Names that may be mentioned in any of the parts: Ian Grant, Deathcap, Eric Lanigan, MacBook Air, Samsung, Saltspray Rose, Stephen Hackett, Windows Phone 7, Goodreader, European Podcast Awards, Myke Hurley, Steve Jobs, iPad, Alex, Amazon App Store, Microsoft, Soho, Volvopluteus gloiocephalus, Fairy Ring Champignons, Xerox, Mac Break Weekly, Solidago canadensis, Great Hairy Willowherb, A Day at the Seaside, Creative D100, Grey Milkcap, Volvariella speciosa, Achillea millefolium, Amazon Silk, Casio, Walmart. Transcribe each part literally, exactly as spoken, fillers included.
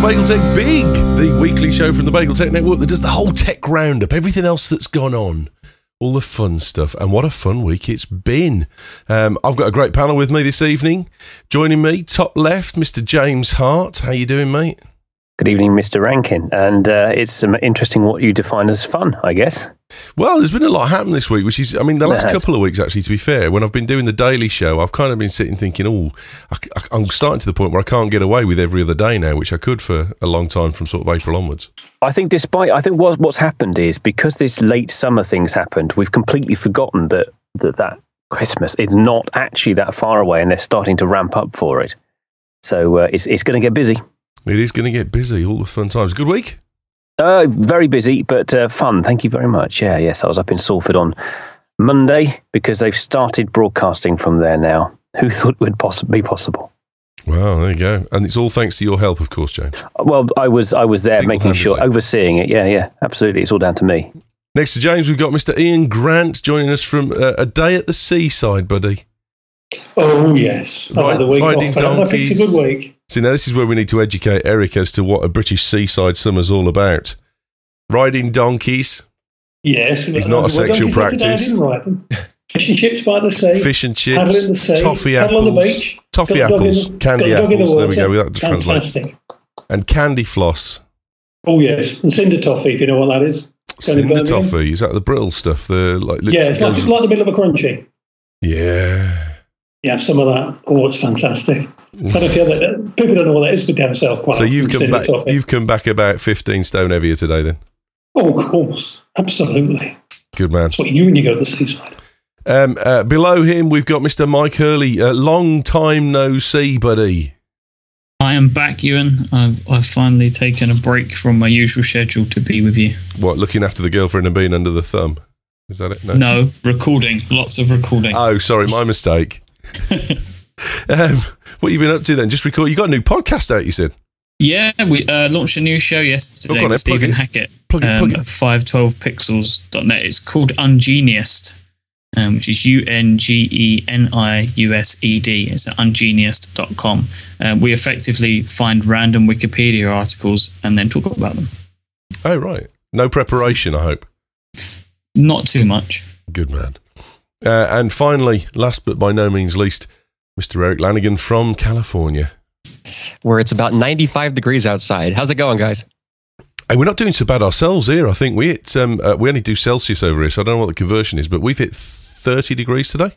to Bagel Tech Big, the weekly show from the Bagel Tech Network that does the whole tech roundup, everything else that's gone on, all the fun stuff. And what a fun week it's been. Um, I've got a great panel with me this evening. Joining me, top left, Mister James Hart. How you doing, mate? Good evening, Mister Rankin. And uh, it's um, interesting what you define as fun, I guess. Well, there's been a lot happen this week, which is, I mean, the last couple of weeks, actually, to be fair, when I've been doing the daily show, I've kind of been sitting thinking, oh, I, I, I'm starting to the point where I can't get away with every other day now, which I could for a long time from sort of April onwards. I think despite, I think what, what's happened is, because this late summer thing's happened, we've completely forgotten that, that that Christmas is not actually that far away, and they're starting to ramp up for it. So uh, it's, it's going to get busy. It is going to get busy, all the fun times. Good week? Uh, very busy, but uh, fun. Thank you very much. Yeah, yes, I was up in Salford on Monday because they've started broadcasting from there now. Who thought it would poss- be possible? Well, there you go. And it's all thanks to your help, of course, James. Well, I was I was there making sure, overseeing it. Yeah, yeah, absolutely. It's all down to me. Next to James, we've got Mister Ian Grant joining us from uh, A Day at the Seaside, buddy. Oh, yes. Another week off. I picked a good week. See, now this is where we need to educate Eric as to what a British seaside summer's all about. Riding donkeys. Yes. It's not a sexual practice. Fish and chips by the sea. Fish and chips. Paddle in the sea. Toffee apples. Paddle on the beach. Toffee apples. Candy apples. There we go. That translates. And candy floss. Oh, yes. And cinder toffee, if you know what that is. Cinder toffee. Is that the brittle stuff? The like. Yeah, it's like the middle of a crunchy. Yeah. You have some of that. Oh, it's fantastic. I don't feel that, people don't know what that is, but damn self quite. So you've come back. You've come back about fifteen stone heavier today, then. Oh, of course, absolutely. Good man. That's what you do when you go to the seaside. Um, uh, below him, we've got Mister Myke Hurley. Uh, long time no see, buddy. I am back, Ewan. I've, I've finally taken a break from my usual schedule to be with you. What, looking after the girlfriend and being under the thumb? Is that it? No, no, recording. Lots of recording. Oh, sorry, my mistake. um, what have you been up to then? Just record. You got a new podcast out, you said? Yeah, we uh, launched a new show yesterday with Stephen Hackett. Plug it, plug it. Um, five twelve pixels dot net. It's called Ungeniused, um, which is U N G E N I U S E D. It's at ungeniused dot com. Um, we effectively find random Wikipedia articles and then talk about them. Oh, right. No preparation, I hope. Not too much. Good man. Uh, and finally, last but by no means least, Mister Eric Lanigan from California, where it's about ninety-five degrees outside. How's it going, guys? Hey, we're not doing so bad ourselves here. I think we hit, um, uh, we only do Celsius over here, so I don't know what the conversion is, but we've hit thirty degrees today.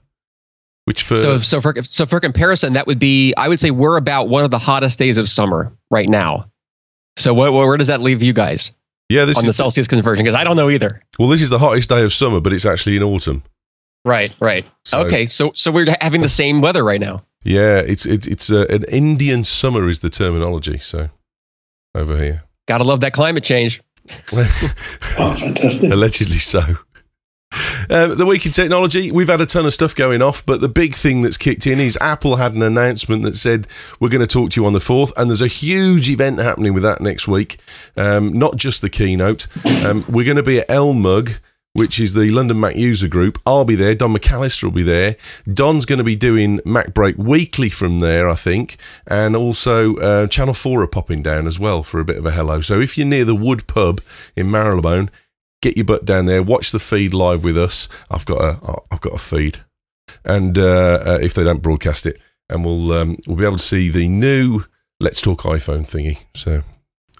Which for so so for so for comparison, that would be, I would say we're about one of the hottest days of summer right now. So what, where does that leave you guys? Yeah, this on is the Celsius conversion, because I don't know either. Well, this is the hottest day of summer, but it's actually in autumn. Right, right. So, okay, so so we're having the same weather right now. Yeah, it's it, it's uh, an Indian summer is the terminology. So over here, gotta love that climate change. Oh, fantastic! Allegedly so. Um, the week in technology, we've had a ton of stuff going off, but the big thing that's kicked in is Apple had an announcement that said we're going to talk to you on the fourth, and there's a huge event happening with that next week. Um, not just the keynote. Um, we're going to be at L M U G, which is the London Mac User Group. I'll be there. Don McAllister will be there. Don's going to be doing Mac Break weekly from there, I think, and also uh, Channel four are popping down as well for a bit of a hello. So if you're near the Wood Pub in Marylebone, get your butt down there. Watch the feed live with us. I've got a, I've got a feed, and uh, uh, if they don't broadcast it, and we'll um, we'll be able to see the new Let's Talk iPhone thingy. So,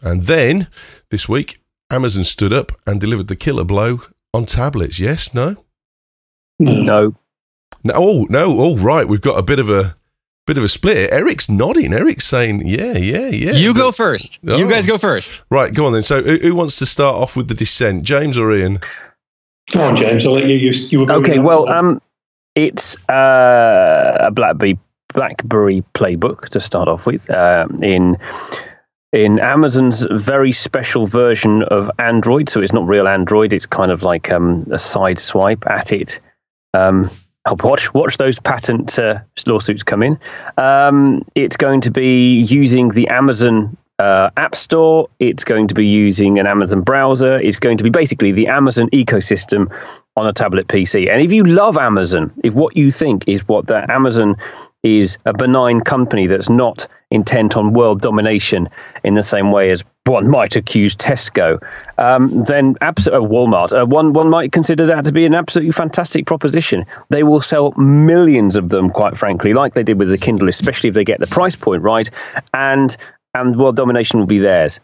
and then this week, Amazon stood up and delivered the killer blow. On tablets, yes, no? No. No, oh, no, all right. We've got a bit of a bit of a split. Eric's nodding. Eric's saying, yeah, yeah, yeah. You but, go first. Oh. You guys go first. Right, go on then. So who, who wants to start off with the dissent? James or Ian? Come on, James. I'll let you use you were Okay, well, um it's uh, a Blackberry Blackberry playbook to start off with. Um in In Amazon's very special version of Android, so it's not real Android, it's kind of like um, a side swipe at it. Um, watch, watch those patent uh, lawsuits come in. Um, it's going to be using the Amazon uh, App Store, it's going to be using an Amazon browser, it's going to be basically the Amazon ecosystem on a tablet P C. And if you love Amazon, if what you think is what the Amazon is a benign company that's not intent on world domination in the same way as one might accuse Tesco, um, then abs- uh, Walmart, uh, one, one might consider that to be an absolutely fantastic proposition. They will sell millions of them, quite frankly, like they did with the Kindle, especially if they get the price point right, and and world domination will be theirs.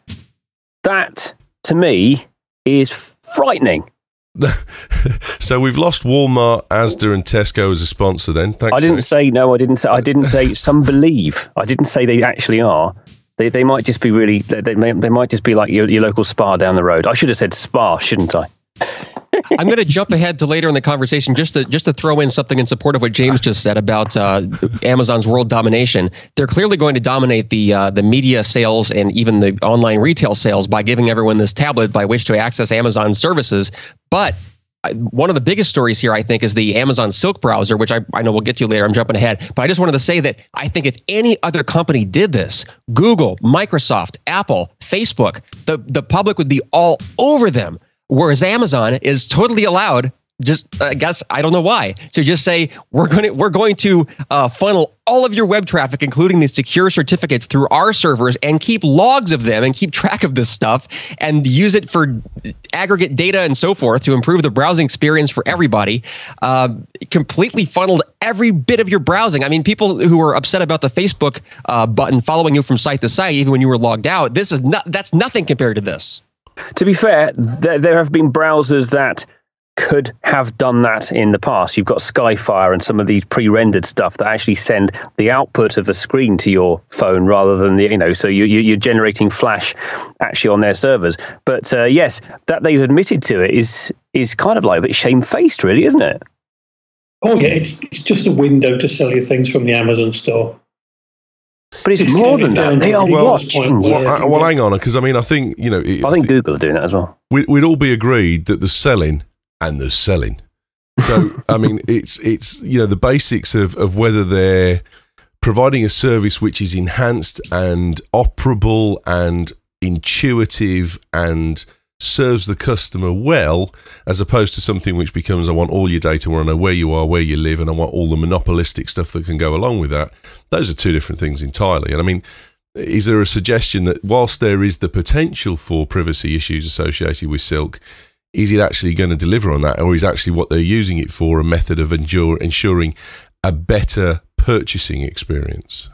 That, to me, is frightening. So we've lost Walmart, Asda, and Tesco as a sponsor. Then thanks I didn't say no. I didn't say. I didn't say. Some believe. I didn't say they actually are. They they might just be really. They may, they might just be like your your local spa down the road. I should have said spa, shouldn't I? I'm going to jump ahead to later in the conversation just to just to throw in something in support of what James just said about uh, Amazon's world domination. They're clearly going to dominate the uh, the media sales and even the online retail sales by giving everyone this tablet by which to access Amazon services. But one of the biggest stories here, I think, is the Amazon Silk browser, which I, I know we'll get to later. I'm jumping ahead. But I just wanted to say that I think if any other company did this, Google, Microsoft, Apple, Facebook, the, the public would be all over them. Whereas Amazon is totally allowed, just I guess I don't know why, to just say we're going to we're going to uh, funnel all of your web traffic, including these secure certificates, through our servers and keep logs of them and keep track of this stuff and use it for aggregate data and so forth to improve the browsing experience for everybody. Uh, completely funneled every bit of your browsing. I mean, people who are upset about the Facebook uh, button following you from site to site, even when you were logged out, this is not that's nothing compared to this. To be fair, there, there have been browsers that could have done that in the past. You've got Skyfire and some of these pre-rendered stuff that actually send the output of a screen to your phone rather than the, you know, so you, you, you're generating Flash actually on their servers. But uh, yes, that they've admitted to it is is kind of like a bit shamefaced, really, isn't it? Oh, yeah, it's, it's just a window to sell you things from the Amazon store. But it's, it's more than that. They are watching. Well, yeah. I, well hang on, because I mean, I think, you know... It, I think Google are doing that as well. We, we'd all be agreed that the selling and the selling. So, I mean, it's, it's you know, the basics of, of whether they're providing a service which is enhanced and operable and intuitive and serves the customer well, as opposed to something which becomes, I want all your data, I want to know where you are, where you live, and I want all the monopolistic stuff that can go along with that. Those are two different things entirely. And I mean, is there a suggestion that whilst there is the potential for privacy issues associated with Silk, is it actually going to deliver on that? Or is actually what they're using it for a method of endure, ensuring a better purchasing experience?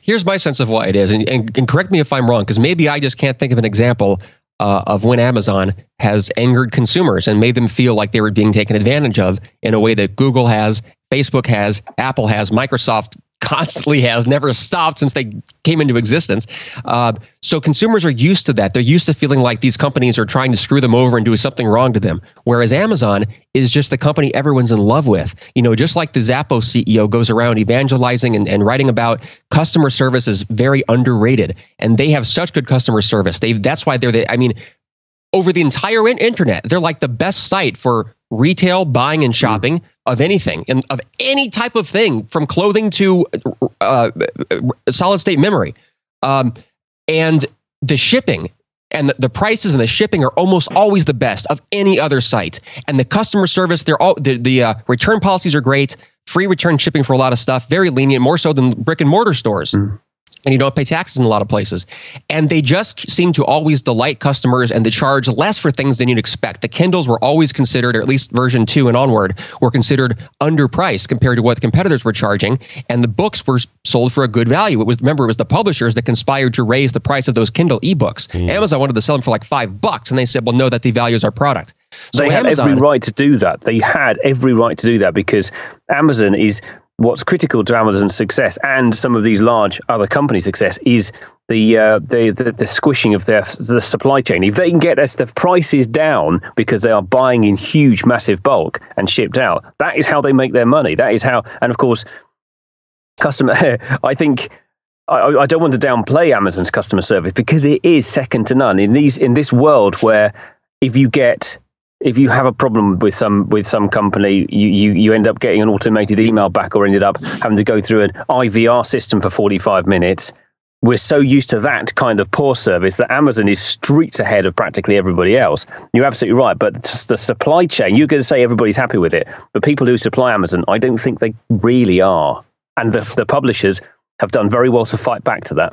Here's my sense of why it is, and, and, and correct me if I'm wrong, because maybe I just can't think of an example Uh, of when Amazon has angered consumers and made them feel like they were being taken advantage of in a way that Google has, Facebook has, Apple has, Microsoft constantly has, never stopped since they came into existence. Uh, so consumers are used to that. They're used to feeling like these companies are trying to screw them over and do something wrong to them. Whereas Amazon is just the company everyone's in love with. You know, just like the Zappos C E O goes around evangelizing and, and writing about customer service is very underrated. And they have such good customer service. They That's why they're the, I mean, over the entire internet, they're like the best site for retail, buying and shopping mm. of anything, and of any type of thing, from clothing to uh, solid state memory. Um, and the shipping and the, the prices and the shipping are almost always the best of any other site. And the customer service, they're all the, the uh, return policies are great, free return shipping for a lot of stuff, very lenient, more so than brick and mortar stores. Mm. And you don't pay taxes in a lot of places. And they just seem to always delight customers, and they charge less for things than you'd expect. The Kindles were always considered, or at least version two and onward, were considered underpriced compared to what the competitors were charging. And the books were sold for a good value. It was, remember, it was the publishers that conspired to raise the price of those Kindle ebooks. Mm. Amazon wanted to sell them for like five bucks. And they said, well, no, that devalues our product. So they had Amazon, every right to do that. They had every right to do that because Amazon is... What's critical to Amazon's success and some of these large other companies' success is the uh, the, the the squishing of their the supply chain. If they can get their stuff prices down because they are buying in huge, massive bulk and shipped out, that is how they make their money. That is how, and of course, customer. I think I, I don't want to downplay Amazon's customer service because it is second to none in these in this world where if you get. If you have a problem with some with some company, you, you, you end up getting an automated email back or ended up having to go through an I V R system for forty-five minutes. We're so used to that kind of poor service that Amazon is streets ahead of practically everybody else. You're absolutely right, but the supply chain, you're going to say everybody's happy with it, but people who supply Amazon, I don't think they really are. And the, the publishers have done very well to fight back to that.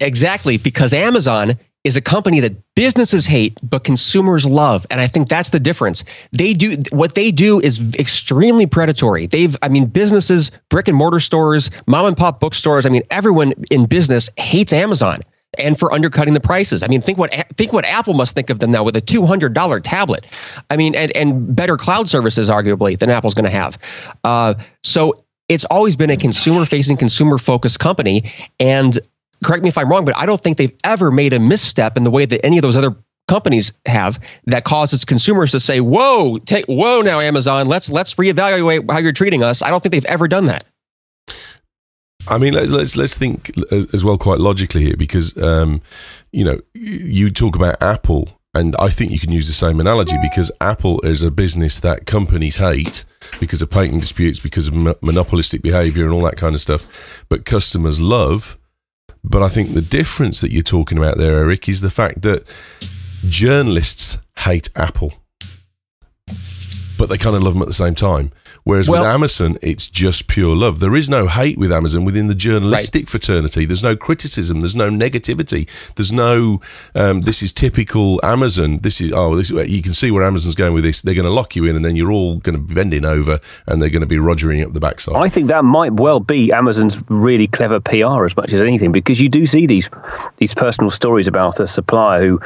Exactly, because Amazon is a company that businesses hate, but consumers love. And I think that's the difference. They do what they do is extremely predatory. They've, I mean, businesses, brick and mortar stores, mom and pop bookstores. I mean, everyone in business hates Amazon and for undercutting the prices. I mean, think what, think what Apple must think of them now with a two hundred dollar tablet. I mean, and, and better cloud services, arguably, than Apple's going to have. Uh, so it's always been a consumer facing, consumer focused company. And correct me if I'm wrong, but I don't think they've ever made a misstep in the way that any of those other companies have that causes consumers to say, whoa, take, whoa, now Amazon, let's let's reevaluate how you're treating us. I don't think they've ever done that. I mean, let's let's think as well quite logically here, because, um, you know, you talk about Apple, and I think you can use the same analogy, because Apple is a business that companies hate because of patent disputes, because of monopolistic behavior and all that kind of stuff, but customers love. But I think the difference that you're talking about there, Eric, is the fact that journalists hate Apple, but they kind of love them at the same time. Whereas well, with Amazon, it's just pure love. There is no hate with Amazon within the journalistic right. fraternity. There's no criticism. There's no negativity. There's no, um, this is typical Amazon. This is, oh, this, you can see where Amazon's going with this. They're going to lock you in, and then you're all going to be bending over, and they're going to be rogering up the backside. I think that might well be Amazon's really clever P R as much as anything, because you do see these, these personal stories about a supplier who...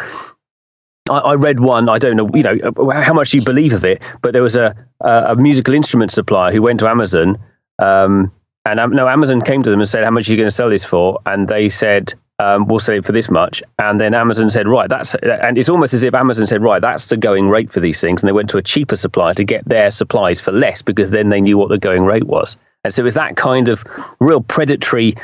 I read one, I don't know, you know, how much you believe of it, but there was a, a musical instrument supplier who went to Amazon, um, and um, no, Amazon came to them and said, how much are you going to sell this for? And they said, um, we'll sell it for this much. And then Amazon said, right, that's, and it's almost as if Amazon said, right, that's the going rate for these things. And they went to a cheaper supplier to get their supplies for less, because then they knew what the going rate was. And so it's that kind of real predatory,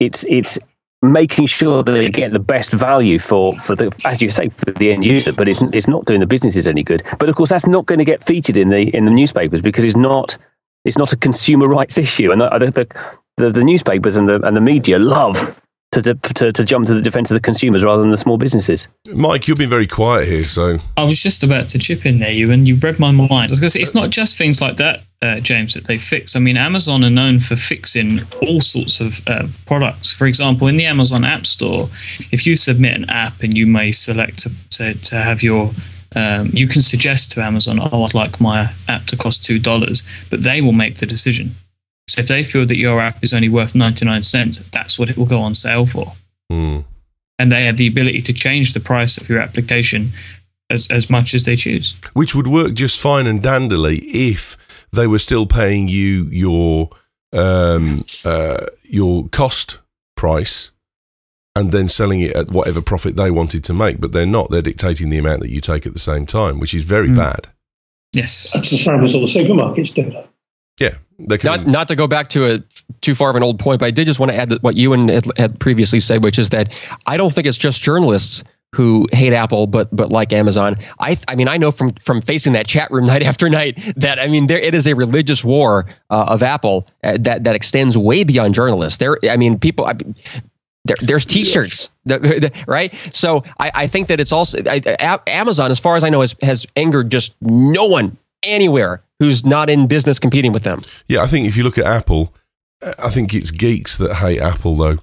it's, it's, making sure that they get the best value for, for the, as you say, for the end user, but it's, it's not doing the businesses any good. But of course, that's not going to get featured in the in the newspapers, because it's not it's not a consumer rights issue, and the the, the newspapers and the and the media love to to to jump to the defence of the consumers rather than the small businesses. Myke, you've been very quiet here, so I was just about to chip in there, you and you read my mind. I was going to say it's not just things like that, Uh, James, that they fix. I mean, Amazon are known for fixing all sorts of uh, products. For example, in the Amazon App Store, if you submit an app and you may select to, to, to have your, um, you can suggest to Amazon, oh, I'd like my app to cost two dollars, but they will make the decision. So if they feel that your app is only worth ninety-nine cents, that's what it will go on sale for. Mm. And they have the ability to change the price of your application as, as much as they choose. Which would work just fine and dandily if they were still paying you your um, uh, your cost price and then selling it at whatever profit they wanted to make, but they're not. They're dictating the amount that you take at the same time, which is very mm. bad. Yes. That's the same as all the supermarkets do, though. Yeah. They can... not, not to go back to a too far of an old point, but I did just want to add that what Ewen had, had previously said, which is that I don't think it's just journalists who hate Apple, but but like Amazon, I I mean I know from from facing that chat room night after night that I mean there it is a religious war uh, of Apple uh, that that extends way beyond journalists. There, I mean people, I, there, there's T-shirts, right? So I I think that it's also I, I, Amazon, as far as I know, has has angered just no one anywhere who's not in business competing with them. Yeah, I think if you look at Apple, I think it's geeks that hate Apple though.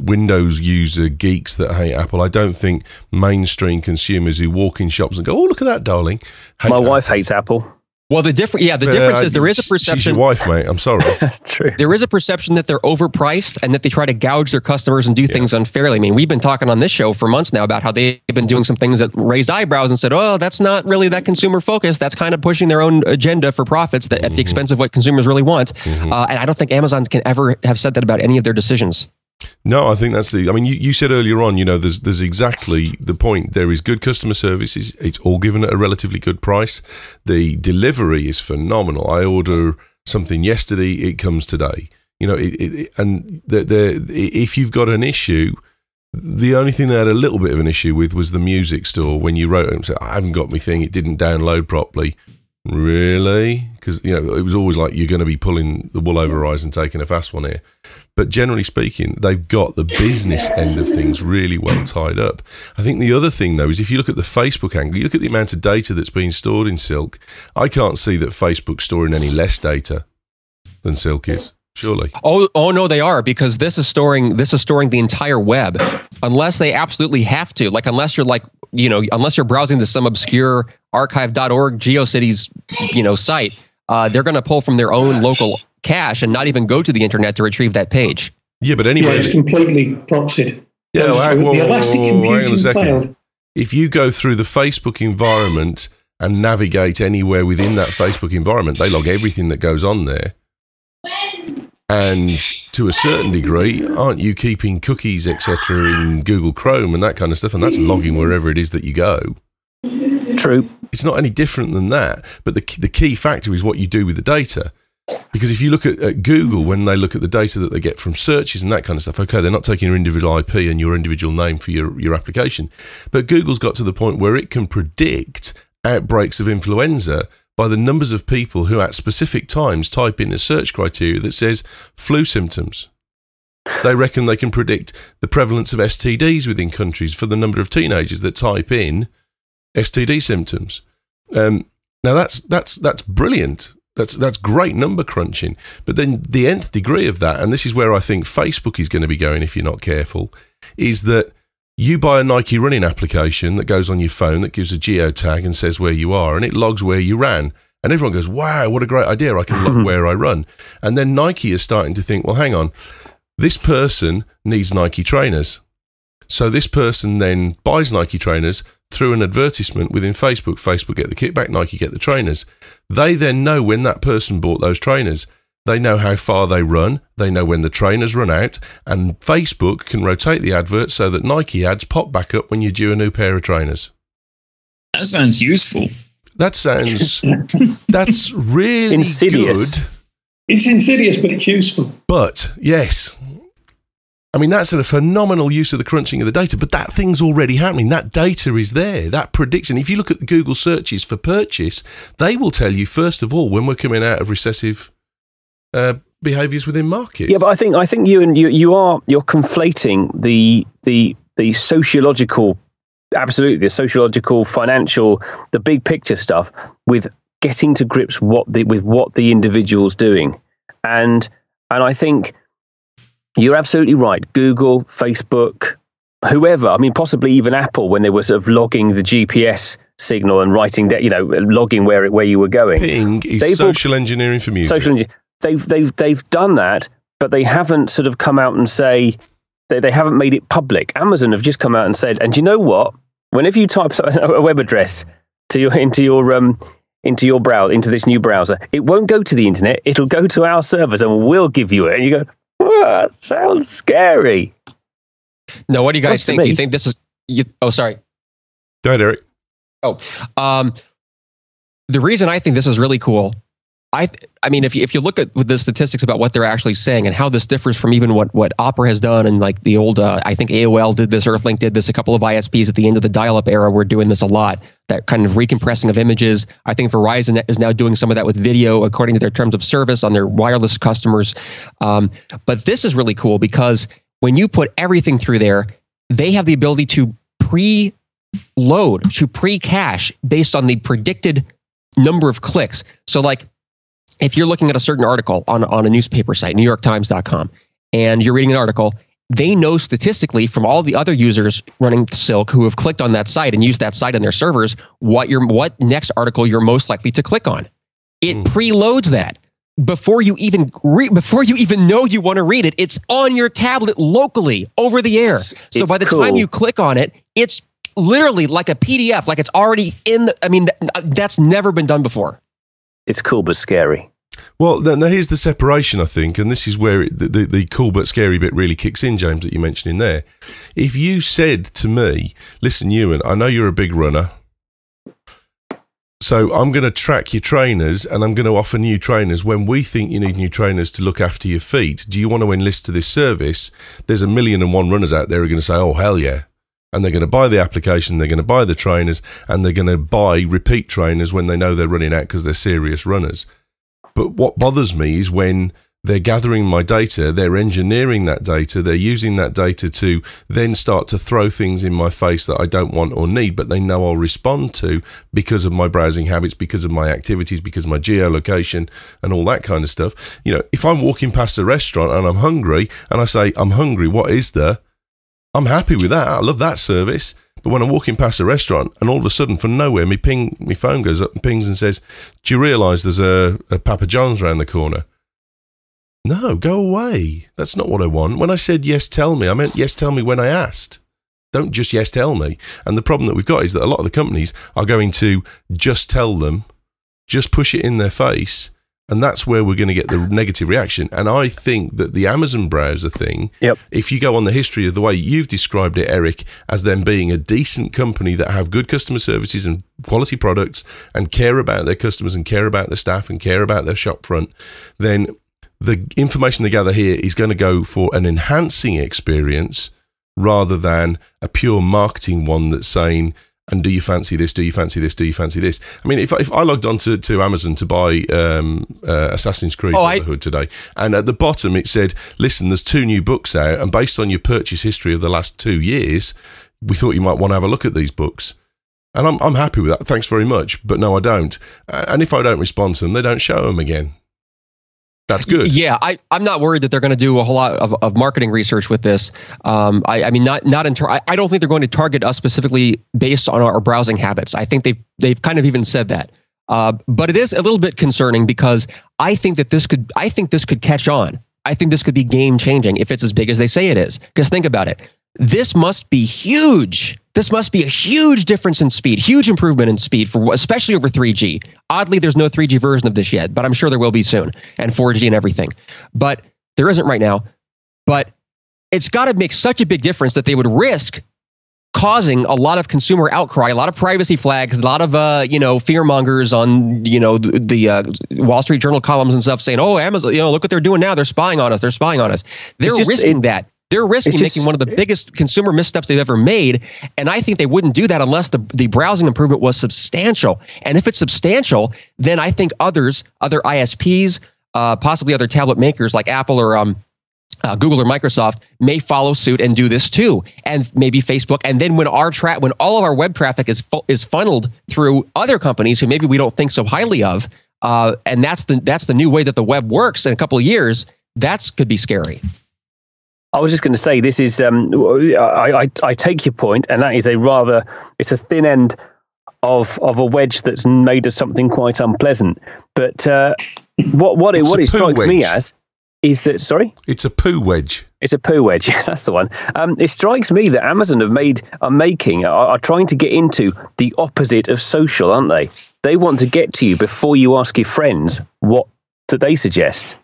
Windows user geeks that hate Apple. I don't think mainstream consumers who walk in shops and go, oh, look at that, darling. My Apple. wife hates Apple. Well, the difference, yeah, the uh, difference is there is a perception. She's your wife, mate. I'm sorry. That's true. There is a perception that they're overpriced and that they try to gouge their customers and do yeah. things unfairly. I mean, we've been talking on this show for months now about how they've been doing some things that raised eyebrows and said, oh, that's not really that consumer focused. That's kind of pushing their own agenda for profits that, mm-hmm. at the expense of what consumers really want. Mm-hmm. uh, and I don't think Amazon can ever have said that about any of their decisions. No, I think that's the, I mean, you, you said earlier on, you know, there's there's exactly the point. There is good customer services. It's all given at a relatively good price. The delivery is phenomenal. I order something yesterday, it comes today. You know, it, it, and the, the, if you've got an issue, the only thing they had a little bit of an issue with was the music store. When you wrote it and said, I haven't got my thing, it didn't download properly. Really? Because, you know, it was always like you're going to be pulling the wool over our eyes and taking a fast one here. But generally speaking, they've got the business end of things really well tied up. I think the other thing, though, is if you look at the Facebook angle, you look at the amount of data that's being stored in Silk, I can't see that Facebook's storing any less data than Silk is. surely. Oh, oh no, they are, because this is storing this is storing the entire web, unless they absolutely have to. Like unless you're like you know unless you're browsing to some obscure archive dot org GeoCities you know site, uh, they're going to pull from their own local cache and not even go to the internet to retrieve that page. Yeah, but anyway, yeah, it's completely prompted. Yeah, well, hang, whoa, the elastic whoa, whoa, whoa, hang on a second. Failed. If you go through the Facebook environment and navigate anywhere within that Facebook environment, they log everything that goes on there. And to a certain degree, aren't you keeping cookies, et cetera, in Google Chrome and that kind of stuff? And that's logging wherever it is that you go. True. It's not any different than that. But the the key factor is what you do with the data. Because if you look at, at Google, when they look at the data that they get from searches and that kind of stuff, okay, they're not taking your individual I P and your individual name for your, your application. But Google's got to the point where it can predict outbreaks of influenza by the numbers of people who at specific times type in a search criteria that says flu symptoms. They reckon they can predict the prevalence of S T Ds within countries for the number of teenagers that type in S T D symptoms. Um, now, that's, that's, that's brilliant. That's that's great number crunching, but then the nth degree of that, and this is where I think Facebook is going to be going if you're not careful, is that you buy a Nike running application that goes on your phone that gives a geotag and says where you are, and it logs where you ran, and everyone goes, wow, what a great idea, I can log where I run. And then Nike is starting to think, well, hang on, this person needs Nike trainers. So this person then buys Nike trainers through an advertisement within Facebook. Facebook get the kickback, Nike get the trainers. They then know when that person bought those trainers. They know how far they run. They know when the trainers run out. And Facebook can rotate the adverts so that Nike ads pop back up when you're due a new pair of trainers. That sounds useful. That sounds... that's really insidious. Good. It's insidious, but it's useful. But, yes... I mean, that's a phenomenal use of the crunching of the data, but that thing's already happening. That data is there, that prediction. If you look at the Google searches for purchase, they will tell you, first of all, when we're coming out of recessive uh, behaviours within markets. Yeah, but I think I think you and you you are you're conflating the the the sociological, absolutely the sociological, financial, the big picture stuff with getting to grips what the, with what the individual's doing, and and I think. You're absolutely right. Google, Facebook, whoever, I mean, possibly even Apple, when they were sort of logging the G P S signal and writing, you know, logging where it, where you were going. Ping is they've social all, engineering for music. Social engineering. They've, they've, they've done that, but they haven't sort of come out and say, they, they haven't made it public. Amazon have just come out and said, and you know what? Whenever you type a web address to your, into your... Um, into your browser, into this new browser, it won't go to the internet. It'll go to our servers and we'll give you it. And you go... That sounds scary. No, what do you guys That's think? Do you think this is... You, oh, sorry. Go ahead, Eric. Oh, um, the reason I think this is really cool, I I mean, if you, if you look at the statistics about what they're actually saying and how this differs from even what, what Opera has done and like the old, uh, I think A O L did this, Earthlink did this, a couple of I S Ps at the end of the dial-up era were doing this a lot, that kind of recompressing of images. I think Verizon is now doing some of that with video according to their terms of service on their wireless customers. Um, but this is really cool because when you put everything through there, they have the ability to pre-load, to pre-cache based on the predicted number of clicks. So like, if you're looking at a certain article on, on a newspaper site, New York Times dot com, and you're reading an article, they know statistically from all the other users running Silk who have clicked on that site and used that site on their servers, what your what next article you're most likely to click on. It mm. preloads that before you even re before you even know you want to read it. It's on your tablet locally over the air. It's, so it's by the cool. time you click on it, it's literally like a P D F, like it's already in. The, I mean, th that's never been done before. It's cool but scary. Well, now here's the separation, I think, and this is where it, the, the, the cool but scary bit really kicks in, James, that you mentioned in there. If you said to me, listen, Ewen, I know you're a big runner, so I'm going to track your trainers and I'm going to offer new trainers when we think you need new trainers to look after your feet. Do you want to enlist to this service? There's a million and one runners out there who are going to say, oh, hell yeah. And they're going to buy the application, they're going to buy the trainers, and they're going to buy repeat trainers when they know they're running out because they're serious runners. But what bothers me is when they're gathering my data, they're engineering that data, they're using that data to then start to throw things in my face that I don't want or need, but they know I'll respond to because of my browsing habits, because of my activities, because of my geolocation and all that kind of stuff. You know, if I'm walking past a restaurant and I'm hungry and I say, I'm hungry, what is there? I'm happy with that. I love that service. But when I'm walking past a restaurant and all of a sudden from nowhere, me ping, my phone goes up and pings and says, do you realise there's a, a Papa John's around the corner? No, go away. That's not what I want. When I said yes, tell me, I meant yes, tell me when I asked. Don't just yes, tell me. And the problem that we've got is that a lot of the companies are going to just tell them, just push it in their face. And that's where we're going to get the negative reaction. And I think that the Amazon browser thing, yep. if you go on the history of the way you've described it, Eric, as them being a decent company that have good customer services and quality products and care about their customers and care about their staff and care about their shop front, then the information they gather here is going to go for an enhancing experience rather than a pure marketing one that's saying, and do you fancy this? Do you fancy this? Do you fancy this? I mean, if if I logged on to, to Amazon to buy um, uh, Assassin's Creed oh, Brotherhood today, and at the bottom it said, listen, there's two new books out, and based on your purchase history of the last two years, we thought you might want to have a look at these books. And I'm, I'm happy with that. Thanks very much. But no, I don't. And if I don't respond to them, they don't show them again. That's good. Yeah, I, I'm not worried that they're going to do a whole lot of, of marketing research with this. Um, I, I mean, not not in. Ter- I, I don't think they're going to target us specifically based on our browsing habits. I think they've they've kind of even said that. Uh, but it is a little bit concerning because I think that this could I think this could catch on. I think this could be game changing if it's as big as they say it is. Because think about it. This must be huge. This must be a huge difference in speed, huge improvement in speed, for especially over three G. Oddly, there's no three G version of this yet, but I'm sure there will be soon, and four G and everything. But there isn't right now. But it's got to make such a big difference that they would risk causing a lot of consumer outcry, a lot of privacy flags, a lot of uh, you know, fearmongers on, you know, the, the uh, Wall Street Journal columns and stuff saying, oh, Amazon, you know, look what they're doing now. They're spying on us. They're spying on us. They're just, risking it, that. They're risking just, making one of the biggest consumer missteps they've ever made. And I think they wouldn't do that unless the, the browsing improvement was substantial. And if it's substantial, then I think others, other I S Ps, uh, possibly other tablet makers like Apple or um, uh, Google or Microsoft may follow suit and do this too. And maybe Facebook. And then when our tra- when all of our web traffic is fu- is funneled through other companies who maybe we don't think so highly of, uh, and that's the, that's the new way that the web works in a couple of years, that's could be scary. I was just going to say, this is, um, I, I, I take your point, and that is a rather, it's a thin end of of a wedge that's made of something quite unpleasant. But uh, what what it's it, what it strikes wedge. me as is that, sorry? It's a poo wedge. It's a poo wedge, that's the one. Um, it strikes me that Amazon have made, are making, are, are trying to get into the opposite of social, aren't they? They want to get to you before you ask your friends what that they suggest.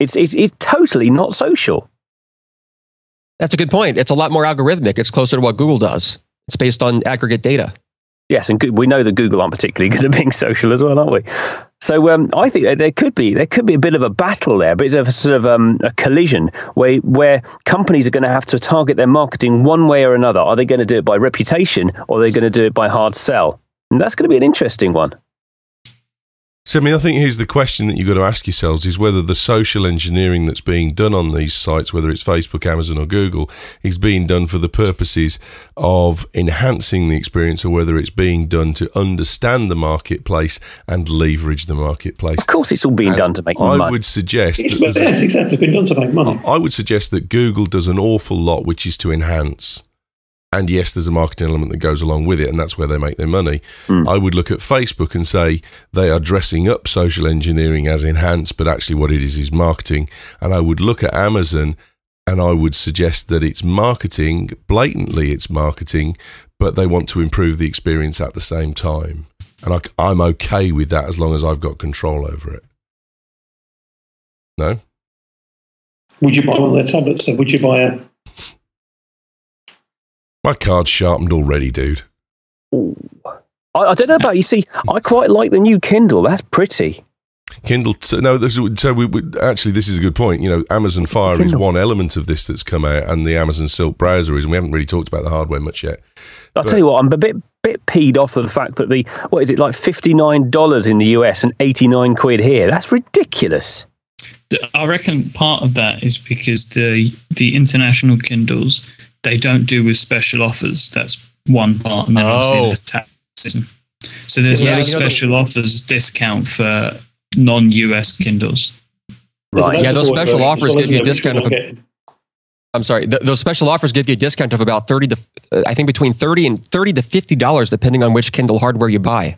It's, it's it's totally not social. That's a good point. It's a lot more algorithmic. It's closer to what Google does. It's based on aggregate data. Yes, and we know that Google aren't particularly good at being social as well, aren't we? So um, I think there could be there could be a bit of a battle there, but it's a sort of um, a collision where where companies are going to have to target their marketing one way or another. Are they going to do it by reputation, or are they going to do it by hard sell? And that's going to be an interesting one. So, I mean, I think here's the question that you've got to ask yourselves is whether the social engineering that's being done on these sites, whether it's Facebook, Amazon or Google, is being done for the purposes of enhancing the experience or whether it's being done to understand the marketplace and leverage the marketplace. Of course, it's all being and done to make money. I would suggest... Yes, exactly. It's been done to make money. I would suggest that Google does an awful lot, which is to enhance. And yes, there's a marketing element that goes along with it, and that's where they make their money. Mm. I would look at Facebook and say they are dressing up social engineering as enhanced, but actually what it is is marketing. And I would look at Amazon and I would suggest that it's marketing, blatantly it's marketing, but they want to improve the experience at the same time. And I, I'm okay with that as long as I've got control over it. No? Would you buy one of their tablets? Would you buy a... My card's sharpened already, dude. Ooh. I, I don't know about you. See, I quite like the new Kindle. That's pretty. Kindle, t- no, so we, we, actually, this is a good point. You know, Amazon Fire Kindle is one element of this that's come out, and the Amazon Silk browser is, and we haven't really talked about the hardware much yet. I'll but, tell you what, I'm a bit bit peed off of the fact that the, what is it, like fifty-nine dollars in the U S and eighty-nine quid here. That's ridiculous. I reckon part of that is because the the international Kindles, they don't do with special offers. That's one part. And then obviously oh. there's taxism. So there's yeah, no special the- offers discount for non-U S Kindles. Right. Yeah, those special offers give you a discount of... I'm sorry. Th- those special offers give you a discount of about thirty to, uh, I think, between thirty and thirty to fifty dollars, depending on which Kindle hardware you buy.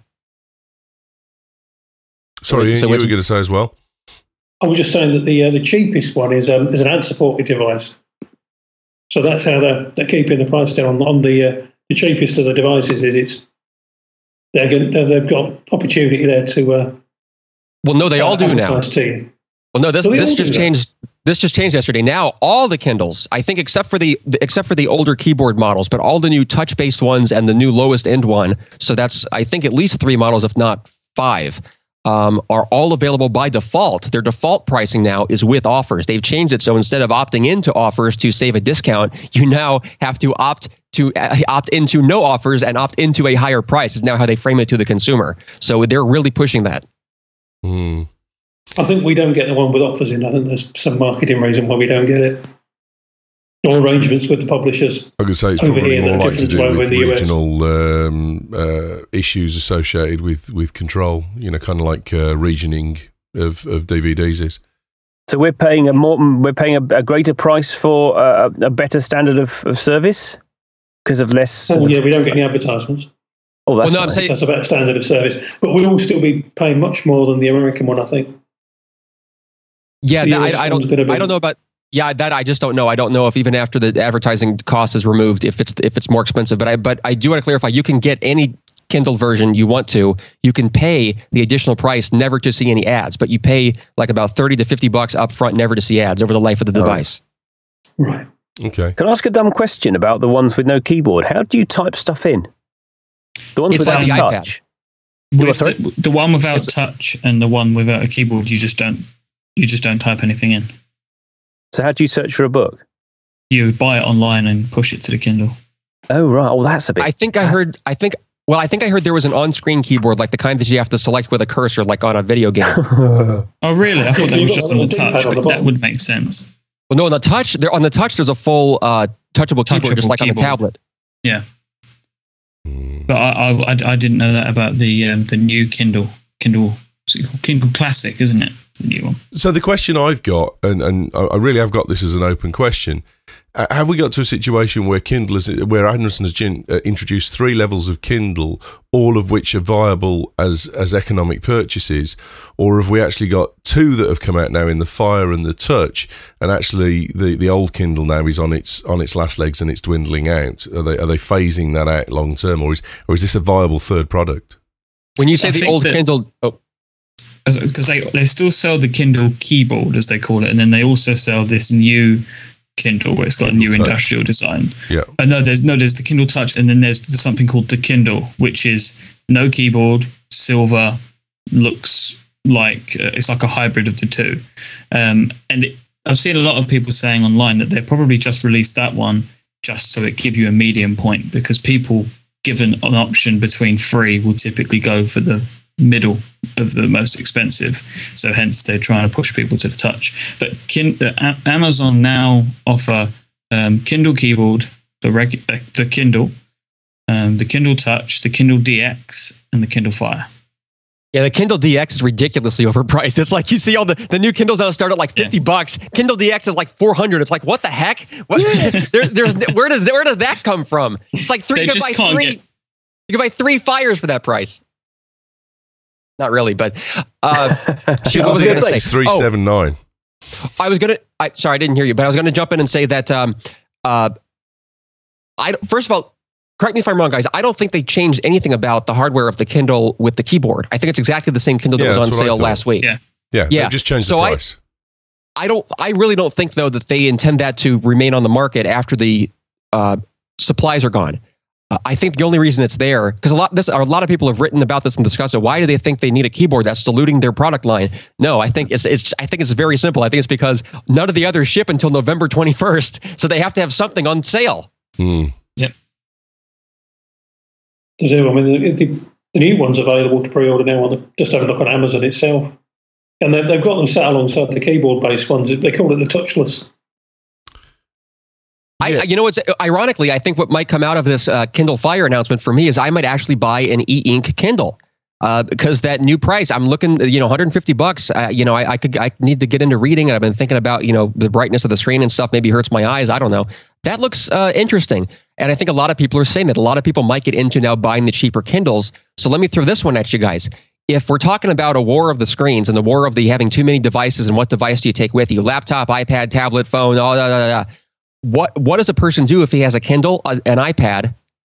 Sorry, so you were going to say as well. I was just saying that the uh, the cheapest one is um, is an ad-supported device. So that's how they're, they're keeping the price down on, on the uh, the cheapest of the devices. Is it's they're gonna, they've got opportunity there to. Uh, well, no, they all do now. To you. Well, no, this so this just changed. That. This just changed yesterday. Now all the Kindles, I think, except for the, the except for the older keyboard models, but all the new touch-based ones and the new lowest end one. So that's, I think, at least three models, if not five, um, are all available by default. Their default pricing now is with offers. They've changed it so instead of opting into offers to save a discount, you now have to opt to uh, opt into no offers and opt into a higher price. Is now how they frame it to the consumer. So they're really pushing that. Hmm. I think we don't get the one with offers in. I think there's some marketing reason why we don't get it. Or arrangements with the publishers. I could say it's probably here, more like to do with regional um, uh, issues associated with, with control, you know, kind of like uh, regioning of, of D V Ds is. So we're paying a more, we're paying a, a greater price for a, a better standard of, of service because of less... Oh, yeah, we don't get any advertisements. Oh, that's, well, no, nice. I'm saying- that's a better standard of service. But we will still be paying much more than the American one, I think. Yeah, that, I, I don't. I don't know about. Yeah, that I just don't know. I don't know if even after the advertising cost is removed, if it's if it's more expensive. But I but I do want to clarify. You can get any Kindle version you want to. You can pay the additional price, never to see any ads, but you pay like about thirty to fifty bucks up front, never to see ads over the life of the device. Right. Okay. Can I ask a dumb question about the ones with no keyboard? How do you type stuff in? The ones without the touch. The, the one without it's, touch and the one without a keyboard, you just don't. You just don't type anything in. So how do you search for a book? You buy it online and push it to the Kindle. Oh, right. Well, that's a bit... I think I heard... I think... Well, I think I heard there was an on-screen keyboard, like the kind that you have to select with a cursor, like on a video game. Oh, really? I thought that was just on the touch, but that would make sense. Well, no, on the touch, there, on the touch, there's a full uh, touchable keyboard, touchable just like keyboard. On the tablet. Yeah. But I, I, I didn't know that about the um, the new Kindle. Kindle... Kindle Classic, isn't it? The new one. So the question I've got, and, and I really have got this as an open question, uh, have we got to a situation where Kindle is, where Anderson has gin, uh, introduced three levels of Kindle, all of which are viable as as economic purchases, or have we actually got two that have come out now in the Fire and the Touch, and actually the, the old Kindle now is on its on its last legs and it's dwindling out? Are they are they phasing that out long term, or is or is this a viable third product? When you say I the old that- Kindle. Oh. Because they, they still sell the Kindle keyboard, as they call it, and then they also sell this new Kindle where it's got Kindle a new Touch. Industrial design. Yeah. And no, there's no, there's the Kindle Touch, and then there's something called the Kindle, which is no keyboard, silver, looks like uh, it's like a hybrid of the two. Um, and it, I've seen a lot of people saying online that they probably just released that one just so it gives you a medium point, because people given an option between three will typically go for the middle of the most expensive, so hence they're trying to push people to the touch. But Kin- uh, Amazon now offer um, Kindle keyboard, the reg- uh, the Kindle, um, the Kindle Touch, the Kindle D X, and the Kindle Fire. Yeah, the Kindle D X is ridiculously overpriced. It's like you see all the, the new Kindles now start at like fifty yeah. bucks. Kindle D X is like four hundred. It's like what the heck? What? there, there's where does where does that come from? It's like three. You can, buy three get- you can buy three Fires for that price. Not really, but uh, shoot, what was I going to say? It's three oh, seven nine. I was going to. Sorry, I didn't hear you, but I was going to jump in and say that. Um, uh, I first of all, correct me if I'm wrong, guys. I don't think they changed anything about the hardware of the Kindle with the keyboard. I think it's exactly the same Kindle yeah, that was on sale last week. Yeah, yeah, yeah. They just changed so the price. I, I don't. I really don't think though that they intend that to remain on the market after the uh, supplies are gone. Uh, I think the only reason it's there, because a lot this a lot of people have written about this and discussed it. Why do they think they need a keyboard that's diluting their product line? No, I think it's it's I think it's very simple. I think it's because none of the others ship until November twenty-first, so they have to have something on sale. Mm. Yep. I mean, the, the new one's available to pre-order now. Just have a look on Amazon itself. And they've, they've got them sat alongside the keyboard-based ones. They call it the touchless. I, you know, what's ironically, I think what might come out of this uh, Kindle Fire announcement for me is I might actually buy an e-ink Kindle uh, because that new price, I'm looking, you know, one hundred fifty bucks. Uh, you know, I, I could, I need to get into reading, and I've been thinking about, you know, the brightness of the screen and stuff. Maybe hurts my eyes. I don't know. That looks uh, interesting. And I think a lot of people are saying that a lot of people might get into now buying the cheaper Kindles. So let me throw this one at you guys. If we're talking about a war of the screens and the war of the having too many devices and what device do you take with you, laptop, iPad, tablet, phone, all that, da, da, da. What what does a person do if he has a Kindle, an iPad?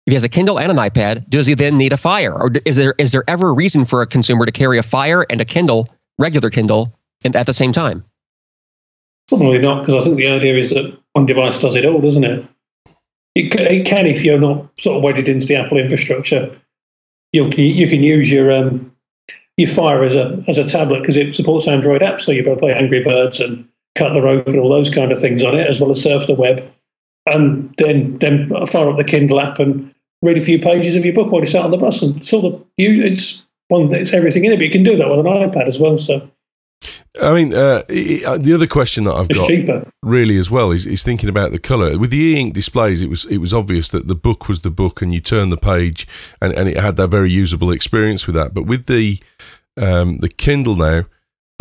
If he has a Kindle and an iPad, does he then need a Fire? Or is there is there ever a reason for a consumer to carry a Fire and a Kindle, regular Kindle, and at the same time? Probably not, because I think the idea is that one device does it all, doesn't it? It can, it can if you're not sort of wedded into the Apple infrastructure. You can you can use your um your Fire as a as a tablet because it supports Android apps, so you better play Angry Birds and Cut the Rope and all those kind of things on it, as well as surf the web, and then then fire up the Kindle app and read a few pages of your book while you sat on the bus. And sort of, you, it's one that's everything in it, but you can do that with an iPad as well. So, I mean, uh, the other question that I've it's got cheaper. really as well is, is thinking about the colour. With the e-ink displays, it was it was obvious that the book was the book, and you turn the page, and and it had that very usable experience with that. But with the um, the Kindle now.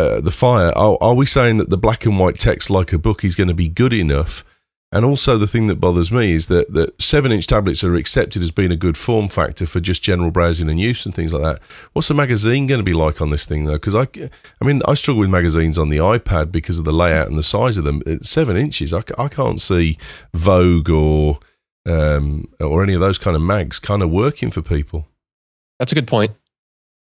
Uh, the Fire, are, are we saying that the black and white text like a book is going to be good enough? And also the thing that bothers me is that that seven inch tablets are accepted as being a good form factor for just general browsing and use and things like that. What's the magazine going to be like on this thing, though? Because I, I mean, I struggle with magazines on the iPad because of the layout and the size of them. At seven inches, I, I can't see Vogue or, um, or any of those kind of mags kind of working for people. That's a good point.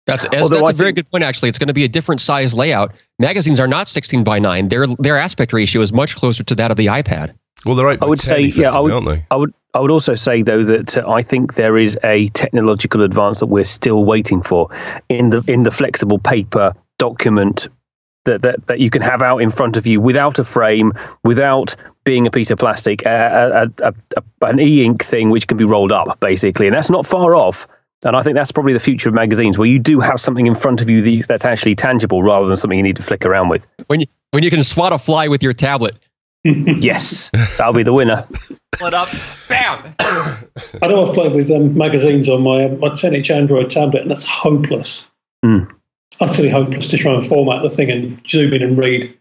That's, as, that's a very good point, actually. It's going to be a different size layout. Magazines are not sixteen by nine. Their their aspect ratio is much closer to that of the iPad. Well, they're right. I would say, yeah, I would, aren't they? I would, I would also say, though, that uh, I think there is a technological advance that we're still waiting for in the in the flexible paper document that that, that you can have out in front of you without a frame, without being a piece of plastic, uh, a, a, a, an e-ink thing which can be rolled up, basically, and that's not far off. And I think that's probably the future of magazines, where you do have something in front of you that's actually tangible rather than something you need to flick around with. When you, when you can swat a fly with your tablet. Yes, that'll be the winner. Split up, bam! I know I've played with um, magazines on my, my ten inch Android tablet, and that's hopeless. Mm. Utterly hopeless to try and format the thing and zoom in and read.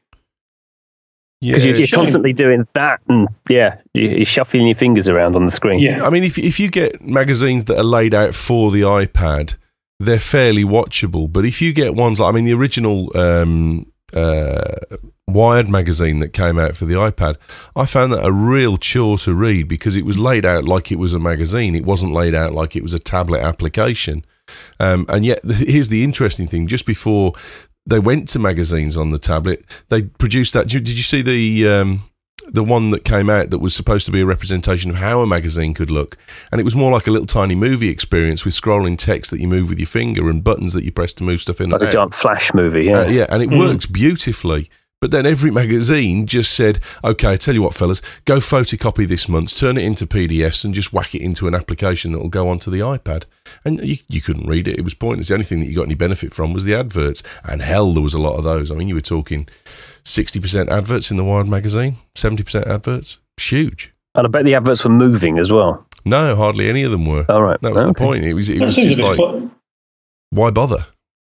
Because yeah, you're, you're constantly doing that, and yeah, you're shuffling your fingers around on the screen. Yeah, I mean, if if you get magazines that are laid out for the iPad, they're fairly watchable. But if you get ones like, I mean, the original um, uh, Wired magazine that came out for the iPad, I found that a real chore to read because it was laid out like it was a magazine. It wasn't laid out like it was a tablet application. Um, and yet, here's the interesting thing: just before they went to magazines on the tablet, they produced that. Did you see the um, the one that came out that was supposed to be a representation of how a magazine could look? And it was more like a little tiny movie experience with scrolling text that you move with your finger and buttons that you press to move stuff in. Like a giant flash movie, yeah. Uh, yeah, and it mm. works beautifully. But then every magazine just said, okay, I tell you what, fellas, go photocopy this month's, turn it into P D Fs and just whack it into an application that will go onto the iPad. And you, you couldn't read it. It was pointless. The only thing that you got any benefit from was the adverts. And hell, there was a lot of those. I mean, you were talking sixty percent adverts in the Wired magazine, seventy percent adverts. It's huge. And I bet the adverts were moving as well. No, hardly any of them were. All right. That was okay. the point. It was, it was just like, fun. Why bother?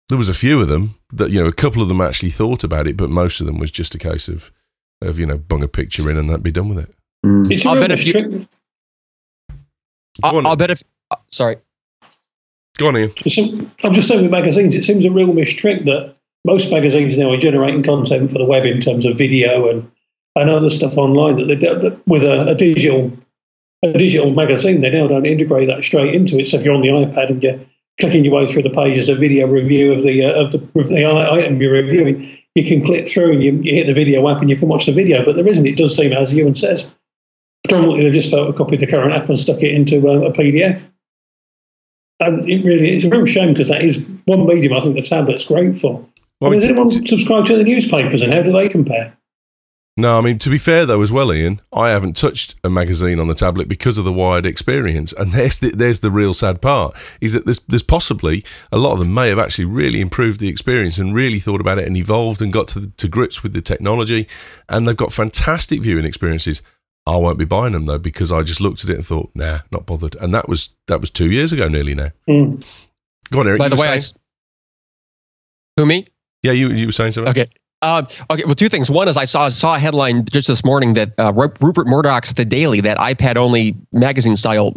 There was a few of them that, you know, a couple of them actually thought about it, but most of them was just a case of, of you know, bung a picture in and that'd be done with it. Mm. I'll bet if you... I'll, I'll bet if... Uh, sorry. Go on, Ian. I'm just saying with magazines, it seems a real mistrick that most magazines now are generating content for the web in terms of video and, and other stuff online that they that with a, a digital a digital magazine, they now don't integrate that straight into it. So if you're on the iPad and you're clicking your way through the pages, a video review of the uh, of the, the item you're reviewing, you can click through and you, you hit the video app and you can watch the video, but there isn't. It does seem, as Ewen says, predominantly they've just photocopied the current app and stuck it into uh, a P D F. And it really is a real shame because that is one medium I think the tablet's great for. Well, I mean, does anyone subscribe to the newspapers and how do they compare? No, I mean, to be fair, though, as well, Ian, I haven't touched a magazine on the tablet because of the wired experience. And there's the, there's the real sad part, is that there's, there's possibly, a lot of them may have actually really improved the experience and really thought about it and evolved and got to, the, to grips with the technology. And they've got fantastic viewing experiences. I won't be buying them, though, because I just looked at it and thought, nah, not bothered. And that was that was two years ago nearly now. Mm. Go on, Eric. By the way, I, who, me? Yeah, you, you were saying something. Okay. Uh, okay, well, two things. One is I saw saw a headline just this morning that uh, Rupert Murdoch's The Daily, that iPad-only magazine-style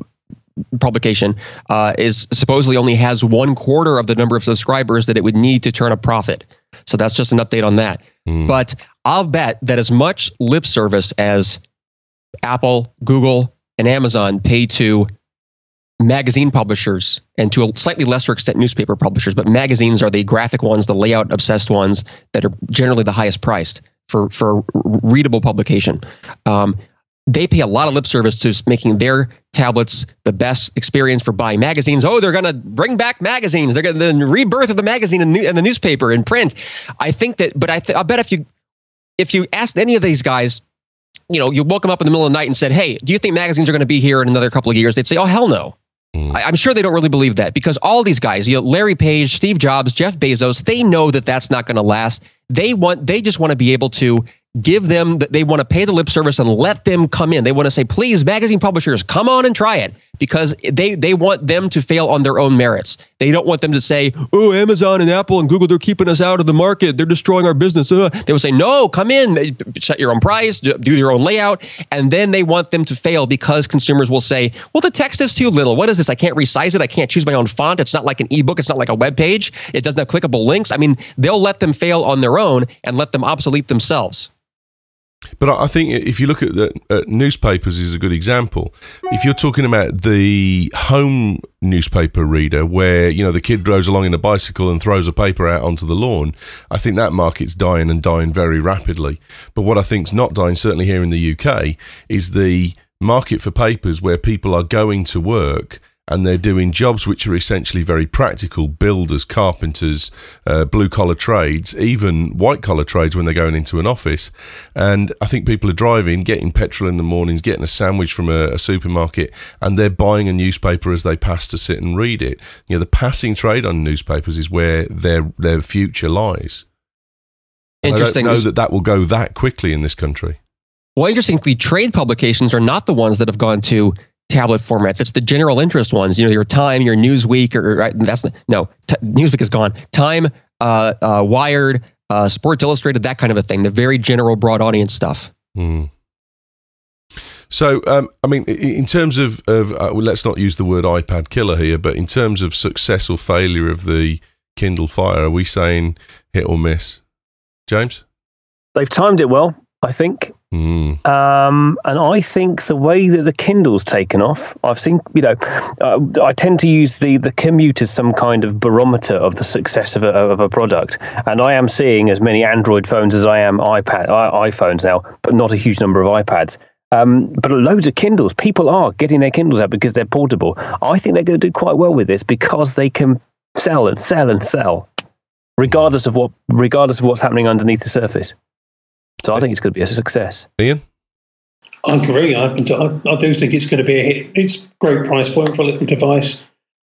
publication, uh, is supposedly only has one quarter of the number of subscribers that it would need to turn a profit. So that's just an update on that. Mm. But I'll bet that as much lip service as Apple, Google, and Amazon pay to magazine publishers, and to a slightly lesser extent newspaper publishers, but magazines are the graphic ones, the layout obsessed ones that are generally the highest priced for, for readable publication. Um, they pay a lot of lip service to making their tablets the best experience for buying magazines. Oh, they're going to bring back magazines. They're going to the rebirth of the magazine and, new, and the newspaper in print. I think that, but I, th I bet if you, if you asked any of these guys, you know, you woke them up in the middle of the night and said, hey, do you think magazines are going to be here in another couple of years? They'd say, oh, hell no. Mm. I, I'm sure they don't really believe that, because all these guys, you know, Larry Page, Steve Jobs, Jeff Bezos, they know that that's not going to last. They want, they just want to be able to give them, they want to pay the lip service and let them come in. They want to say, please, magazine publishers, come on and try it, because they, they want them to fail on their own merits. They don't want them to say, oh, Amazon and Apple and Google, they're keeping us out of the market. They're destroying our business. Uh. They will say, no, come in, set your own price, do your own layout. And then they want them to fail because consumers will say, well, the text is too little. What is this? I can't resize it. I can't choose my own font. It's not like an ebook. It's not like a web page. It doesn't have clickable links. I mean, they'll let them fail on their own and let them obsolete themselves. But I think if you look at the at newspapers is a good example. If you're talking about the home newspaper reader, where, you know, the kid drives along in a bicycle and throws a paper out onto the lawn, I think that market's dying and dying very rapidly. But what I think's not dying, certainly here in the U K, is the market for papers where people are going to work and they're doing jobs which are essentially very practical: builders, carpenters, uh, blue-collar trades, even white-collar trades when they're going into an office. And I think people are driving, getting petrol in the mornings, getting a sandwich from a, a supermarket, and they're buying a newspaper as they pass to sit and read it. You know, the passing trade on newspapers is where their, their future lies. And interesting. I don't know that that will go that quickly in this country. Well, interestingly, trade publications are not the ones that have gone to tablet formats. It's the general interest ones, you know, your Time, your Newsweek, or right, that's no t Newsweek is gone. Time, uh, uh, Wired, uh, Sports Illustrated, that kind of a thing. The very general, broad audience stuff. Mm. So, um, I mean, in terms of, of uh, well, let's not use the word iPad killer here, but in terms of success or failure of the Kindle Fire, are we saying hit or miss, James? They've timed it well, I think. Mm. Um, and I think the way that the Kindle's taken off, I've seen, you know, uh, I tend to use the, the commute as some kind of barometer of the success of a, of a product. And I am seeing as many Android phones as I am iPad, iPhones now, but not a huge number of iPads. Um, but loads of Kindles. People are getting their Kindles out because they're portable. I think they're going to do quite well with this because they can sell and sell and sell, regardless of what, regardless of what's happening underneath the surface. So I think it's going to be a success. Ian? I agree. I, I do think it's going to be a hit. It's a great price point for a little device.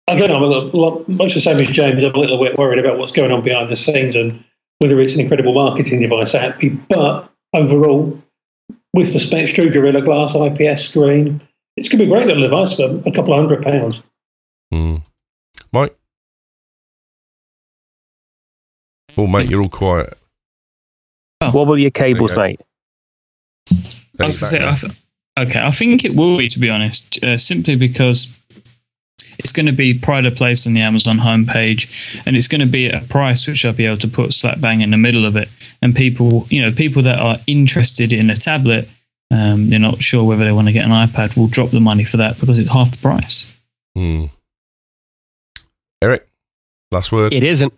Again, I'm a little, much the same as James, I'm a little bit worried about what's going on behind the scenes and whether it's an incredible marketing device. But overall, with the specs through Gorilla Glass, I P S screen, it's going to be a great little device for a couple of hundred pounds. Mm. Mike? Oh, mate, you're all quiet. Wobble your cables, okay, mate. I was say, I th okay, I think it will be, to be honest, uh, simply because it's going to be pride of place on the Amazon homepage, and it's going to be at a price which I'll be able to put slap bang in the middle of it. And people, you know, people that are interested in a tablet, um, they're not sure whether they want to get an iPad, will drop the money for that because it's half the price. Hmm. Eric, last word. It isn't.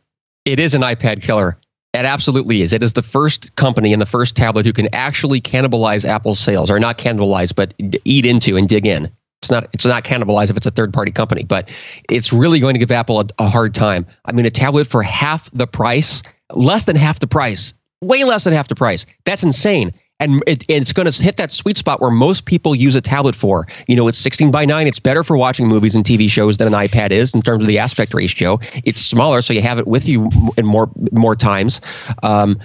It is an iPad killer. It absolutely is. It is the first company and the first tablet who can actually cannibalize Apple's sales, or not cannibalize, but eat into and dig in. It's not, it's not cannibalize if it's a third-party company, but it's really going to give Apple a, a hard time. I mean, a tablet for half the price, less than half the price, way less than half the price. That's insane. And it, it's going to hit that sweet spot where most people use a tablet for. You know, it's sixteen by nine. It's better for watching movies and T V shows than an iPad is in terms of the aspect ratio. It's smaller, so you have it with you in more more times. Um,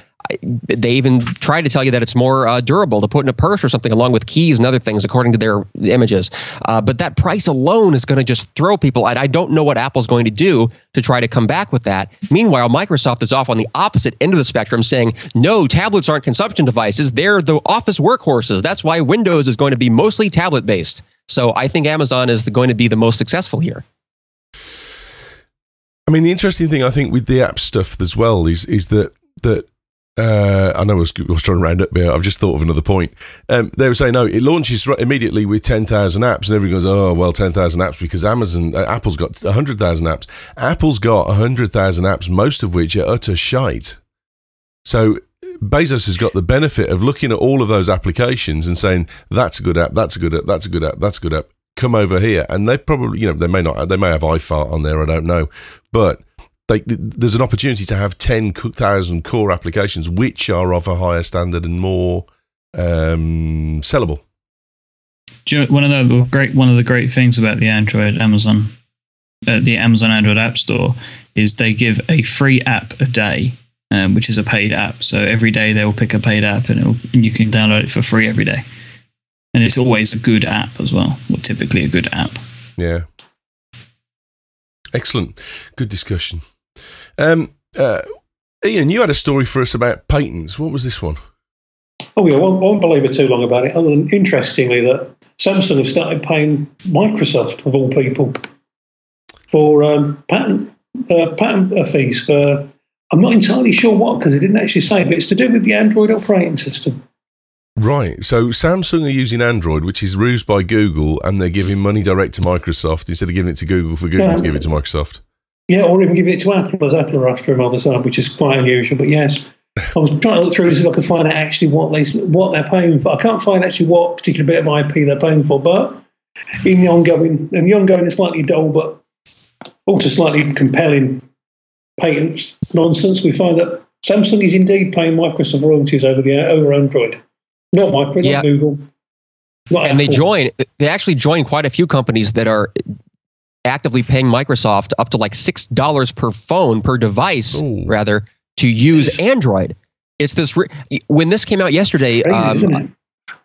they even try to tell you that it's more uh, durable to put in a purse or something, along with keys and other things, according to their images. Uh, but that price alone is going to just throw people. I, I don't know what Apple's going to do to try to come back with that. Meanwhile, Microsoft is off on the opposite end of the spectrum saying, no, tablets aren't consumption devices. They're the office workhorses. That's why Windows is going to be mostly tablet based. So I think Amazon is the, going to be the most successful here. I mean, the interesting thing, I think, with the app stuff as well is, is that, that, Uh, I know I was, I was trying to round up here. I've just thought of another point. Um, they were saying, no, it launches immediately with ten thousand apps, and everyone goes, oh, well, ten thousand apps, because Amazon, uh, Apple's got one hundred thousand apps. Apple's got one hundred thousand apps, most of which are utter shite. So Bezos has got the benefit of looking at all of those applications and saying, that's a good app, that's a good app, that's a good app, that's a good app, come over here. And they probably, you know, they may not, they may have iFart on there, I don't know, but... Like, there's an opportunity to have ten thousand core applications which are of a higher standard and more um, sellable. Do you know, one of the great one of the great things about the Android Amazon, uh, the Amazon Android App Store, is they give a free app a day, um, which is a paid app. So every day they will pick a paid app, and, it'll, and you can download it for free every day. And it's always a good app as well, or typically a good app. Yeah. Excellent, good discussion. Um, uh, Ian, you had a story for us about patents. What was this one? Oh, yeah, I won't, won't belabor too long about it, other than, interestingly, that Samsung have started paying Microsoft, of all people, for um, patent uh, patent fees for, I'm not entirely sure what, because it didn't actually say, but it's to do with the Android operating system. Right, so Samsung are using Android, which is rused by Google, and they're giving money direct to Microsoft instead of giving it to Google for Google um, to give it to Microsoft. Yeah, or even giving it to Apple, as Apple are after them on the side, which is quite unusual. But yes, I was trying to look through to see if I could find out actually what, they, what they're paying for. I can't find actually what particular bit of I P they're paying for, but in the ongoing, in the ongoing and slightly dull, but also slightly compelling patents nonsense, we find that Samsung is indeed paying Microsoft royalties over, the, over Android. Not Microsoft, yeah. Not Google. Not and Apple. They join, they actually join quite a few companies that are actively paying Microsoft up to like six dollars per phone, per device, Ooh. rather, to use Android. It's this, re when this came out yesterday, it's crazy, um, isn't it?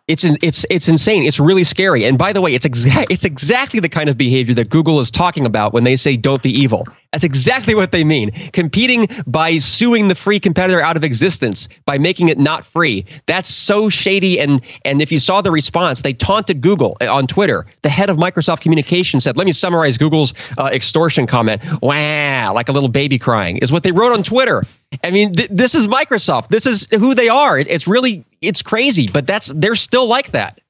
It's in, it's it's insane. It's really scary. And by the way, it's exact it's exactly the kind of behavior that Google is talking about when they say don't be evil. That's exactly what they mean. Competing by suing the free competitor out of existence by making it not free. That's so shady. And and if you saw the response, they taunted Google on Twitter. The head of Microsoft Communications said, "Let me summarize Google's uh, extortion comment." Wow, like a little baby crying is what they wrote on Twitter. I mean, th this is Microsoft. This is who they are. It, it's really, it's crazy, but that's, they're still like that.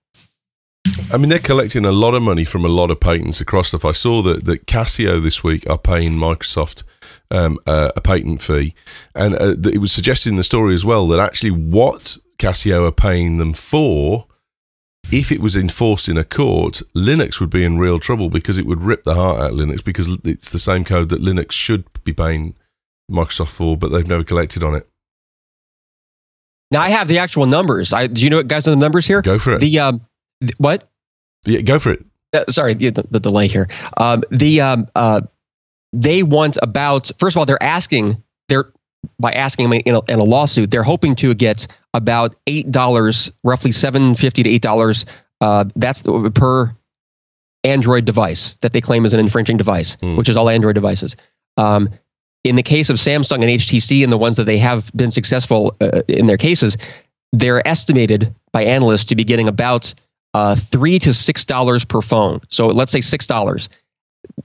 I mean, they're collecting a lot of money from a lot of patents across stuff. I saw that, that Casio this week are paying Microsoft um, uh, a patent fee. And uh, it was suggested in the story as well that actually what Casio are paying them for, if it was enforced in a court, Linux would be in real trouble because it would rip the heart out of Linux, because it's the same code that Linux should be paying Microsoft for, but they've never collected on it. Now I have the actual numbers. I do you know guys know the numbers here? Go for it. The um, th what? Yeah, go for it. Uh, sorry, the, the delay here. Um, the um, uh, they want about first of all, they're asking they're by asking in a, in a lawsuit, they're hoping to get about eight dollars, roughly seven fifty to eight dollars. Uh, that's per Android device that they claim is an infringing device, mm. which is all Android devices. Um, In the case of Samsung and H T C and the ones that they have been successful uh, in their cases, they're estimated by analysts to be getting about uh, three to six dollars per phone. So let's say six dollars.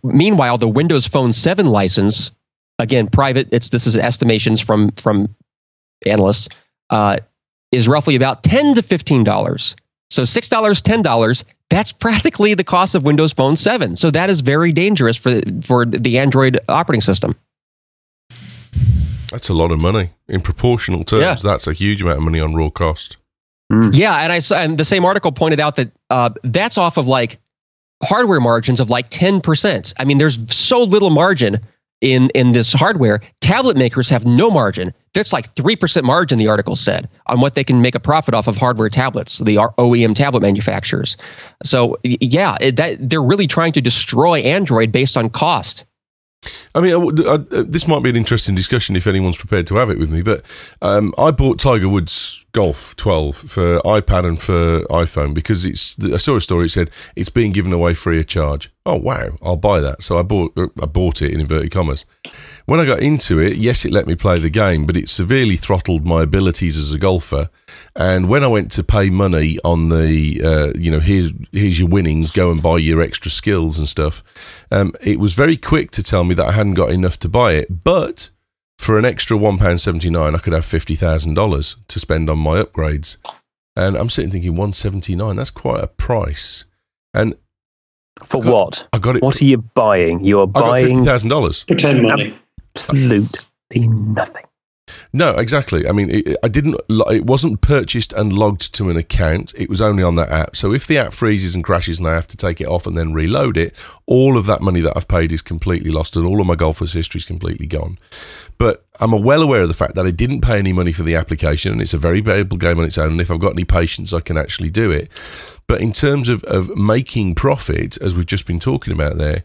Meanwhile, the Windows Phone seven license, again private, it's this is estimations from from analysts, uh, is roughly about ten to fifteen dollars. So six dollars, ten dollars. That's practically the cost of Windows Phone seven. So that is very dangerous for for the Android operating system. That's a lot of money in proportional terms. Yeah. That's a huge amount of money on raw cost. Mm. Yeah, and I saw, and the same article pointed out that uh, that's off of like hardware margins of like ten percent. I mean, there's so little margin in in this hardware. Tablet makers have no margin. That's like three percent margin, the article said. on what they can make a profit off of hardware tablets, the O E M tablet manufacturers. So yeah, it, that, they're really trying to destroy Android based on cost. I mean, I, I, this might be an interesting discussion if anyone's prepared to have it with me, but um, I bought Tiger Woods Golf twelve for iPad and for iPhone because it's. I saw a story that said it's being given away free of charge. Oh, wow, I'll buy that. So I bought, I bought it in inverted commas. When I got into it, yes, it let me play the game, but it severely throttled my abilities as a golfer. And when I went to pay money on the, uh, you know, here's, here's your winnings, go and buy your extra skills and stuff, um, it was very quick to tell me that I hadn't got enough to buy it, but for an extra one pound seventy-nine, I could have fifty thousand dollars to spend on my upgrades. And I'm sitting thinking, one pound seventy-nine, that's quite a price. And for I got, what? I got it. What are you buying? You are buying fifty thousand dollars. Pretend money. Absolutely nothing. No, exactly. I mean, it, I didn't. It wasn't purchased and logged to an account. It was only on that app. So if the app freezes and crashes and I have to take it off and then reload it, all of that money that I've paid is completely lost and all of my golfer's history is completely gone. But I'm well aware of the fact that I didn't pay any money for the application and it's a very valuable game on its own. And if I've got any patience, I can actually do it. But in terms of, of making profit, as we've just been talking about there,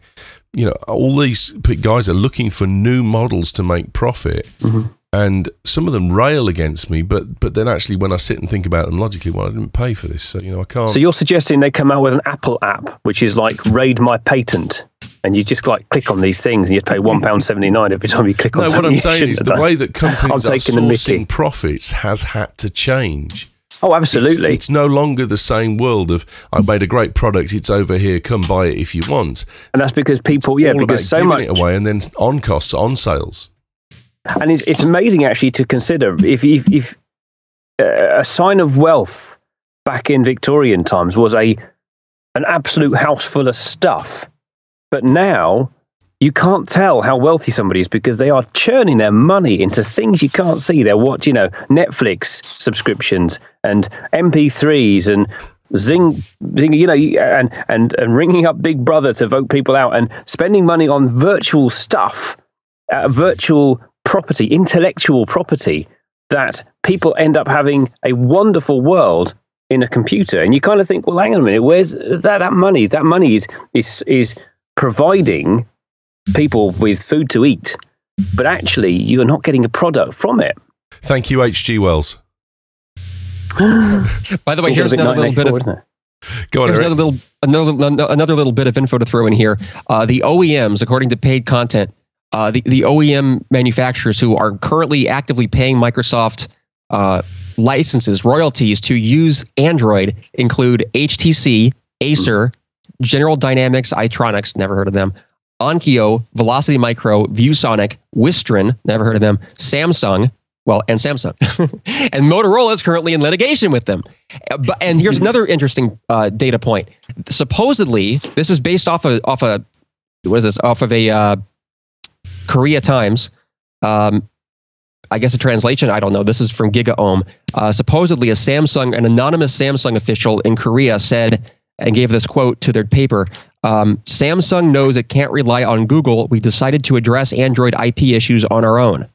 you know, all these guys are looking for new models to make profit. Mm-hmm. And some of them rail against me, but but then actually when I sit and think about them logically, well, I didn't pay for this, so you know I can't. So you're suggesting they come out with an Apple app, which is like raid my patent, and you just like click on these things, and you pay one pound seventy nine every time you click on. No, what I'm saying is the way that companies are sourcing profits has had to change. Oh, absolutely. It's, it's no longer the same world of, I made a great product, it's over here, come buy it if you want. And that's because people, yeah, because so much... It's all about giving it away and then on costs, on sales. And it's, it's amazing, actually, to consider if, if, if uh, a sign of wealth back in Victorian times was a an absolute house full of stuff. But now you can't tell how wealthy somebody is because they are churning their money into things you can't see. They're watching, you know, Netflix subscriptions and M P threes and Zing, Zing, you know, and, and, and ringing up Big Brother to vote people out and spending money on virtual stuff, uh, virtual property, intellectual property, that people end up having a wonderful world in a computer. And you kind of think, well, hang on a minute, where's that, that money? That money is, is, is providing people with food to eat, but actually you're not getting a product from it. Thank you, H G Wells. By the way, here's another little bit of... Go on, another little, another, another little bit of info to throw in here. Uh, the O E Ms, according to paid content, Uh, the, the O E M manufacturers who are currently actively paying Microsoft uh, licenses, royalties to use Android include H T C, Acer, General Dynamics, Itronics, never heard of them, Onkyo, Velocity Micro, ViewSonic, Wistron, never heard of them, Samsung, well, and Samsung. And Motorola is currently in litigation with them. But, and here's another interesting uh, data point. Supposedly, this is based off a, off a what is this, off of a... Uh, Korea Times, um, I guess a translation, I don't know, this is from GigaOM. Uh, supposedly a Samsung, an anonymous Samsung official in Korea said, and gave this quote to their paper, um, Samsung knows it can't rely on Google. We decided to address Android I P issues on our own.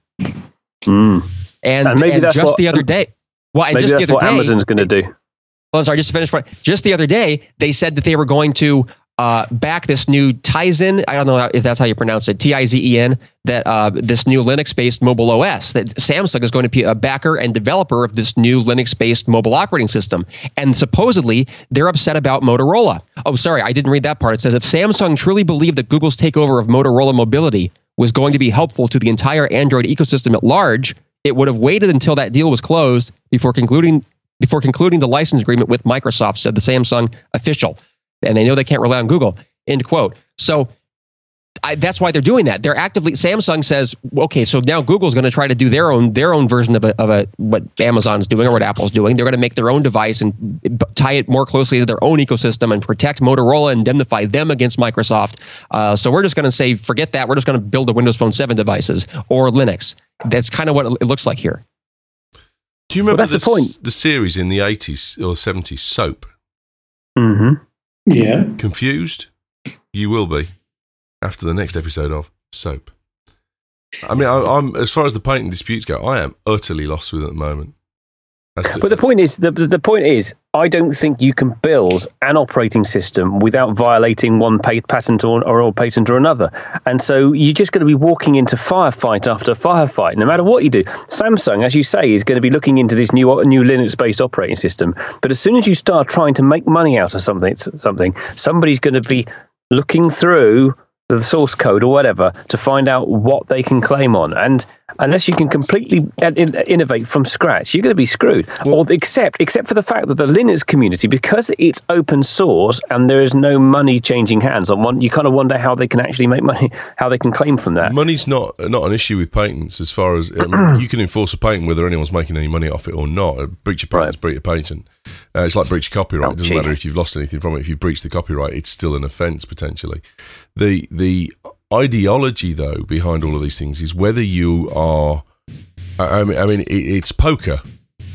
Mm. And, and, maybe and that's just what, the other day. Well, maybe just that's the other what day, Amazon's going to do. Well, I'm sorry, just to finish. Just the other day, they said that they were going to Uh, back this new Tizen, I don't know if that's how you pronounce it, T I Z E N, that uh, this new Linux-based mobile O S, that Samsung is going to be a backer and developer of this new Linux-based mobile operating system. And supposedly, they're upset about Motorola. Oh, sorry, I didn't read that part. It says, if Samsung truly believed that Google's takeover of Motorola Mobility was going to be helpful to the entire Android ecosystem at large, it would have waited until that deal was closed before concluding, before concluding the license agreement with Microsoft, said the Samsung official. And they know they can't rely on Google, end quote. So I, that's why they're doing that. They're actively, Samsung says, okay, so now Google's going to try to do their own their own version of, a, of a, what Amazon's doing or what Apple's doing. They're going to make their own device and tie it more closely to their own ecosystem and protect Motorola and indemnify them against Microsoft. Uh, so we're just going to say, forget that. We're just going to build the Windows Phone seven devices or Linux. That's kind of what it looks like here. Do you remember well, that's the, the point. The series in the eighties or seventies, Soap? Mm-hmm. Yeah. Confused? You will be after the next episode of Soap. I mean, I, I'm as far as the patent disputes go, I am utterly lost with it at the moment. That's but the point is, the the point is, I don't think you can build an operating system without violating one patent or, or or patent or another. And so you're just going to be walking into firefight after firefight, no matter what you do. Samsung, as you say, is going to be looking into this new new Linux-based operating system. But as soon as you start trying to make money out of something, something somebody's going to be looking through the source code or whatever to find out what they can claim on. And unless you can completely in- innovate from scratch, you're going to be screwed. Well, or except except for the fact that the Linux community, because it's open source and there is no money changing hands on one, you kind of wonder how they can actually make money, how they can claim from that. Money's not not an issue with patents as far as I mean, you can enforce a patent whether anyone's making any money off it or not. A breach of patent's breach of patent. Uh, it's like breach of copyright. Oh, it doesn't cheap. matter if you've lost anything from it. If you breach the copyright, it's still an offence potentially. The the ideology though behind all of these things is whether you are. I mean, I mean, it, it's poker.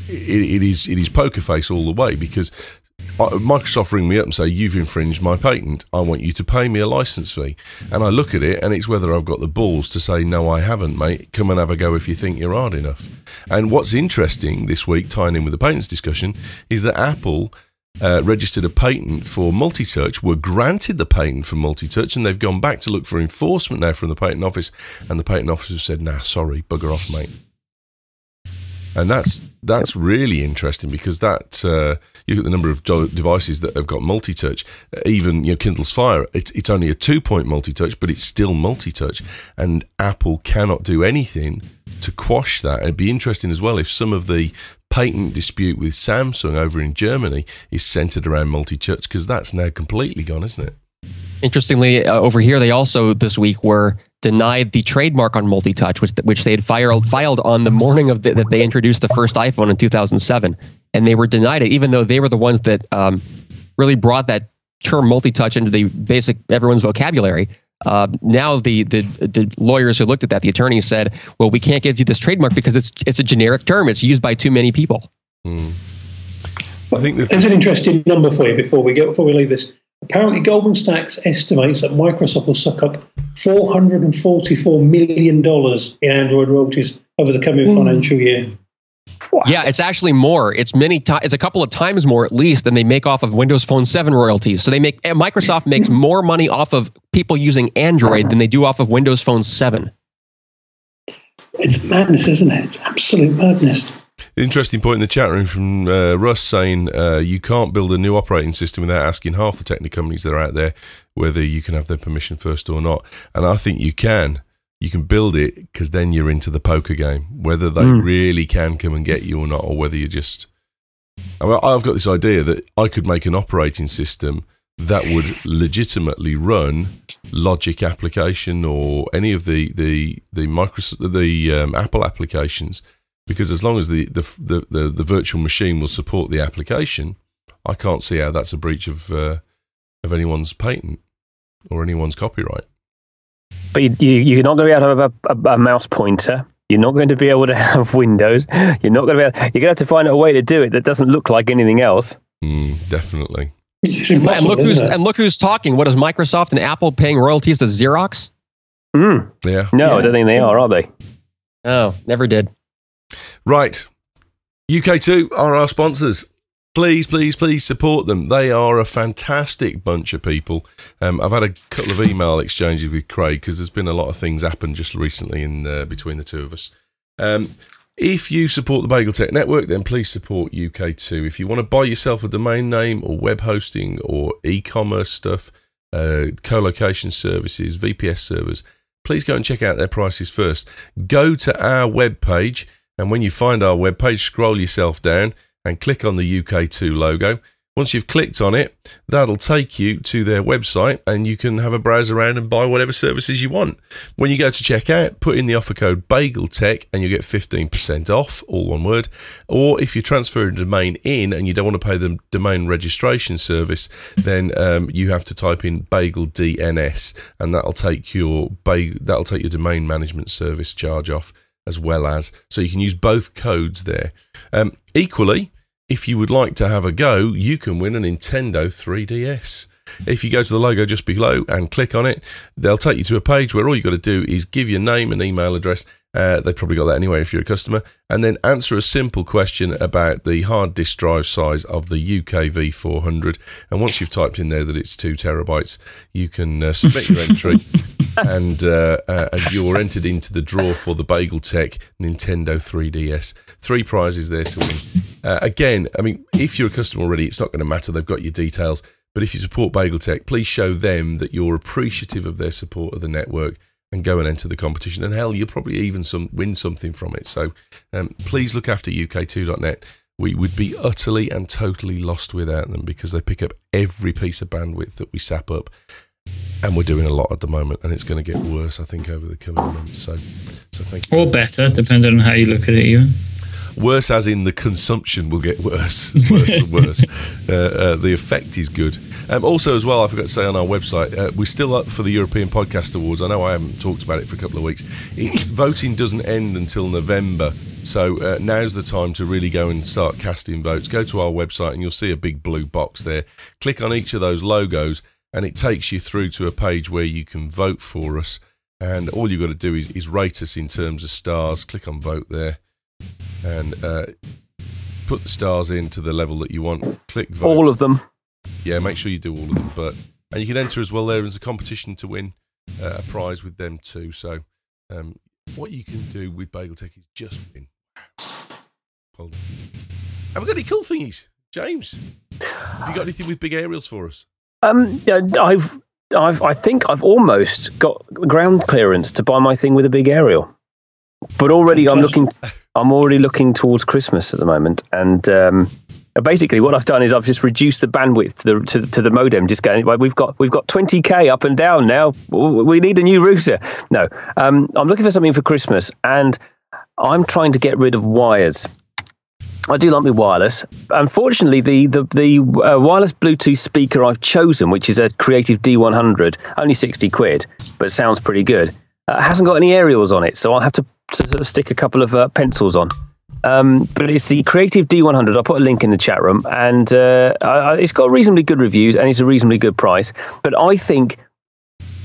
It, it is it is poker face all the way, because Microsoft ring me up and say, you've infringed my patent, I want you to pay me a license fee. And I look at it and it's whether I've got the balls to say, no, I haven't, mate, come and have a go if you think you're hard enough. And what's interesting this week, tying in with the patents discussion, is that Apple uh, registered a patent for multi-touch, were granted the patent for multi-touch, and they've gone back to look for enforcement now from the patent office, and the patent office has said, nah, sorry, bugger off, mate. And that's that's really interesting, because that uh, you look at the number of do- devices that have got multi-touch. Even you know Kindle's Fire, it's it's only a two-point multi-touch, but it's still multi-touch, and Apple cannot do anything to quash that. It'd be interesting as well if some of the patent dispute with Samsung over in Germany is centered around multi-touch, because that's now completely gone, isn't it? Interestingly, uh, over here they also this week were denied the trademark on multi-touch, which which they had filed filed on the morning of the, that they introduced the first iPhone in two thousand seven, and they were denied it, even though they were the ones that um, really brought that term multi-touch into the basic everyone's vocabulary. Uh, now the, the the lawyers who looked at that, the attorneys said, "Well, we can't give you this trademark because it's it's a generic term; it's used by too many people." Mm. Well, I think that- there's an interesting number for you before we get before we leave this. Apparently, Goldman Sachs estimates that Microsoft will suck up four hundred forty-four million dollars in Android royalties over the coming mm. financial year. Wow. Yeah, it's actually more. It's many. To- it's a couple of times more, at least, than they make off of Windows Phone seven royalties. So they make Microsoft makes more money off of people using Android than they do off of Windows Phone seven. It's madness, isn't it? It's absolute madness. Interesting point in the chat room from uh, Russ saying uh, you can't build a new operating system without asking half the technical companies that are out there whether you can have their permission first or not. And I think you can. You can build it, because then you're into the poker game, whether they mm. really can come and get you or not, or whether you just... I mean, I've got this idea that I could make an operating system that would legitimately run Logic application or any of the the the, Microsoft, the um, Apple applications. Because as long as the, the the the virtual machine will support the application, I can't see how that's a breach of uh, of anyone's patent or anyone's copyright. But you, you, you're not going to be able to have a, a, a mouse pointer. You're not going to be able to have Windows. You're not going to be able to, you're going to have to find a way to do it that doesn't look like anything else. Mm, definitely. And look who's and look who's talking. What is Microsoft and Apple paying royalties to Xerox? Mm. Yeah. No, yeah. I don't think they are. Are they? No, never did. Right, U K two are our sponsors. Please, please, please support them. They are a fantastic bunch of people. Um, I've had a couple of email exchanges with Craig because there's been a lot of things happen just recently in uh, between the two of us. Um, if you support the Bagel Tech Network, then please support U K two. If you want to buy yourself a domain name or web hosting or e-commerce stuff, uh, co-location services, V P S servers, please go and check out their prices first. Go to our webpage. And when you find our webpage, scroll yourself down and click on the U K two logo. Once you've clicked on it, that'll take you to their website and you can have a browse around and buy whatever services you want. When you go to check out, put in the offer code BagelTech and you get fifteen percent off, all one word. Or if you transfer a domain in and you don't want to pay the domain registration service, then um, you have to type in Bagel D N S and that'll take your that'll take your domain management service charge off, as well as, so you can use both codes there. Um, equally, if you would like to have a go, you can win a Nintendo three D S. If you go to the logo just below and click on it, they'll take you to a page where all you've got to do is give your name and email address. Uh, they've probably got that anyway if you're a customer. And then answer a simple question about the hard disk drive size of the U K V four hundred. And once you've typed in there that it's two terabytes, you can uh, submit your entry and, uh, uh, and you're entered into the draw for the Bagel Tech Nintendo three D S. Three prizes there to win. Uh, again, I mean, if you're a customer already, it's not going to matter. They've got your details. But if you support Bagel Tech, please show them that you're appreciative of their support of the network and go and enter the competition. And hell, you'll probably even some, win something from it. So um, please look after U K two dot net. We would be utterly and totally lost without them because they pick up every piece of bandwidth that we sap up. And we're doing a lot at the moment, and it's going to get worse, I think, over the coming months. So, so thank you. Or better, depending on how you look at it, Ewan. Worse as in the consumption will get worse. Worse and worse. Uh, uh, the effect is good. Um, also as well, I forgot to say on our website, uh, we're still up for the European Podcast Awards. I know I haven't talked about it for a couple of weeks. It, voting doesn't end until November. So uh, now's the time to really go and start casting votes. Go to our website and you'll see a big blue box there. Click on each of those logos and it takes you through to a page where you can vote for us. And all you've got to do is, is rate us in terms of stars. Click on vote there. And uh, put the stars in to the level that you want. Click vote. All of them. Yeah, make sure you do all of them. But and you can enter as well there as a competition to win uh, a prize with them too. So um, what you can do with Bagel Tech is just win. Hold on. Have we got any cool thingies, James? Have you got anything with big aerials for us? Um, I've, I've, I think I've almost got ground clearance to buy my thing with a big aerial, but already I'm looking. I'm already looking towards Christmas at the moment, and um, basically what I've done is I've just reduced the bandwidth to the to, to the modem. Just going, we've got we've got twenty K up and down now. We need a new router. No, um, I'm looking for something for Christmas, and I'm trying to get rid of wires. I do like my wireless. Unfortunately, the the, the uh, wireless Bluetooth speaker I've chosen, which is a Creative D one hundred, only sixty quid, but sounds pretty good. Uh, hasn't got any aerials on it, so I'll have to, to sort of stick a couple of uh, pencils on. Um, but it's the Creative D one hundred. I'll put a link in the chat room, and uh, I, it's got reasonably good reviews, and it's a reasonably good price. But I think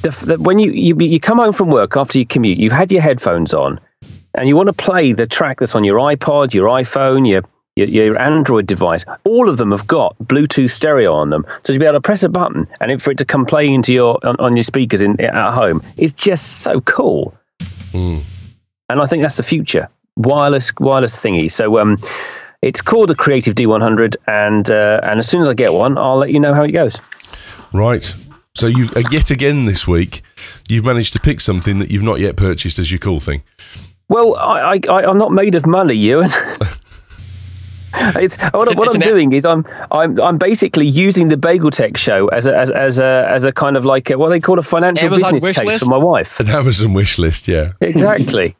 that, that when you, you you come home from work after you commute, you've had your headphones on, and you want to play the track that's on your iPod, your iPhone, your Your, your Android device, all of them have got Bluetooth stereo on them, so to be able to press a button and for it to come play into your on, on your speakers in at home is just so cool. Mm. And I think that's the future wireless wireless thingy. So um, it's called a Creative D one hundred, and uh, and as soon as I get one, I'll let you know how it goes. Right. So you've uh, yet again this week, you've managed to pick something that you've not yet purchased as your cool thing. Well, I, I, I I'm not made of money, Ewan. It's what, it's what I'm doing is I'm I'm I'm basically using the Bagel Tech show as a as, as a as a kind of like a, what they call a financial Amazon business case list for my wife. An Amazon wish list, yeah, exactly.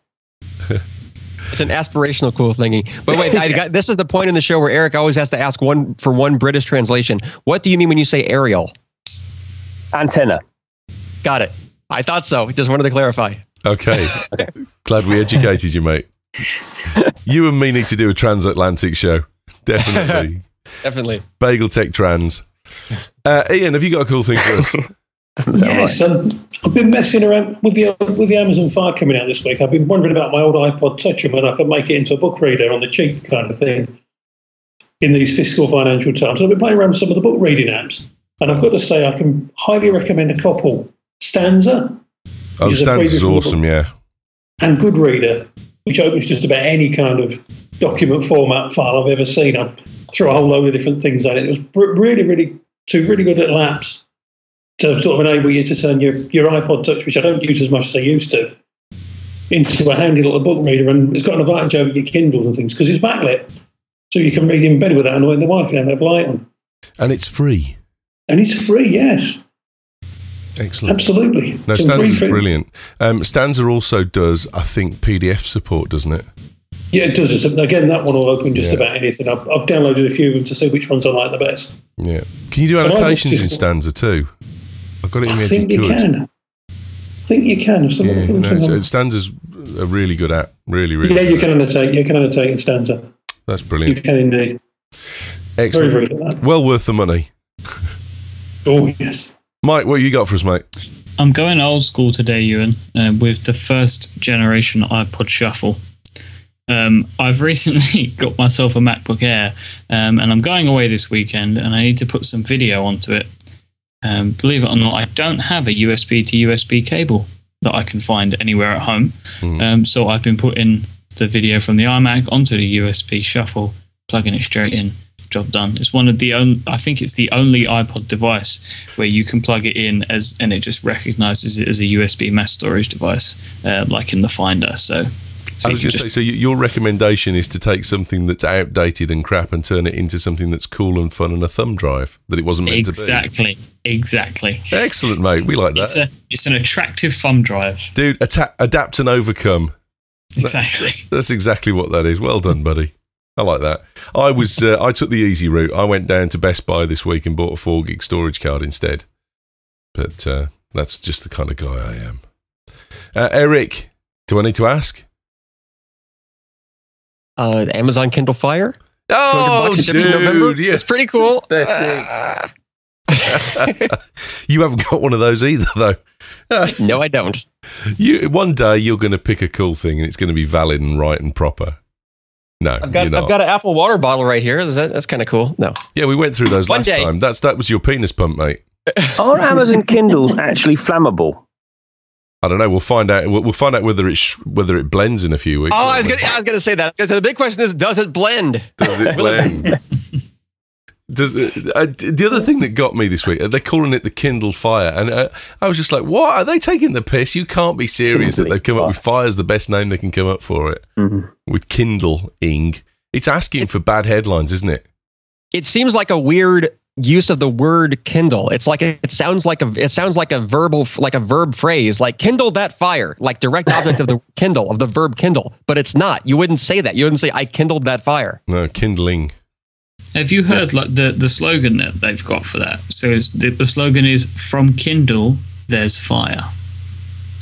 It's an aspirational cool thingy. But wait, I got, this is the point in the show where Eric always has to ask one for one British translation. What do you mean when you say aerial? Antenna. Got it. I thought so. Just wanted to clarify. Okay. Okay. Glad we educated you, mate. You and me need to do a transatlantic show. Definitely. Definitely. Bagel Tech Trans. Uh, Ian, have you got a cool thing for us? Yes, right. um, I've been messing around with the with the Amazon Fire coming out this week. I've been wondering about my old iPod Touch and when I could make it into a book reader on the cheap kind of thing in these fiscal financial times. I've been playing around with some of the book reading apps, and I've got to say I can highly recommend a couple. Stanza. Oh, Stanza's awesome, book, yeah. And Goodreader, which opens just about any kind of document format file I've ever seen. I threw a whole load of different things at it. It was really, really, two really good little apps to sort of enable you to turn your, your iPod Touch, which I don't use as much as I used to, into a handy little book reader. And it's got an advantage over your Kindles and things because it's backlit. So you can read in bed without annoying the wife and have that light on. And it's free. And it's free, yes. Excellent. Absolutely. No, Stanza's brilliant. Um, Stanza also does, I think, P D F support, doesn't it? Yeah, it does. Again, that one will open just yeah. about anything. I've, I've downloaded a few of them to see which ones I like the best. Yeah. Can you do annotations in Stanza too? I've got it in I think you can. I think you can. Yeah, no, Stanza's a really good app. Really, really. Yeah, you can annotate. You can annotate in Stanza. That's brilliant. You can indeed. Excellent. Very, very good at that. Well worth the money. Oh, yes. Myke, what you got for us, mate? I'm going old school today, Ewan, uh, with the first generation iPod Shuffle. Um, I've recently got myself a MacBook Air, um, and I'm going away this weekend, and I need to put some video onto it. Um, believe it or not, I don't have a U S B to U S B cable that I can find anywhere at home. Mm. Um, so I've been putting the video from the iMac onto the U S B Shuffle, plugging it straight in. Job done. It's one of the only, I think it's the only iPod device where you can plug it in as, and it just recognizes it as a U S B mass storage device, uh, like in the Finder. So, so I was going to say, so your recommendation is to take something that's outdated and crap and turn it into something that's cool and fun and a thumb drive that it wasn't meant exactly, to be. Exactly. Exactly. Excellent, mate. We like that. It's, a, it's an attractive thumb drive. Dude, adapt and overcome. Exactly. That's, that's exactly what that is. Well done, buddy. I like that. I was uh, I took the easy route. I went down to Best Buy this week and bought a four gig storage card instead. But uh, that's just the kind of guy I am. Uh, Eric, do I need to ask? Uh, Amazon Kindle Fire. Oh, dude, yeah. It's pretty cool. That's it. You haven't got one of those either, though. No, I don't. You one day you're going to pick a cool thing, and it's going to be valid and right and proper. No, I've got, I've got an Apple water bottle right here. Is that, that's kind of cool. No. Yeah, we went through those One last day. time. That's That was your penis pump, mate. Are Amazon Kindles actually flammable? I don't know. We'll find out. We'll, we'll find out whether it sh whether it blends in a few weeks. Oh, I was going to say that. So the big question is, does it blend? Does it blend? does it, uh, the other thing that got me this week, they're calling it the Kindle Fire. And uh, I was just like, what? Are they taking the piss? You can't be serious that they've come up with Fire's the best name they can come up for it. Mm-hmm. With Kindling. It's asking for bad headlines, isn't it? It seems like a weird use of the word Kindle. It's like a, it sounds like a it sounds like a verbal like a verb phrase, like kindle that fire, like direct object of the kindle of the verb kindle, but it's not. You wouldn't say that. You wouldn't say I kindled that fire. No, kindling. Have you heard like the the slogan that they've got for that? So it's, the, the slogan is from Kindle there's fire.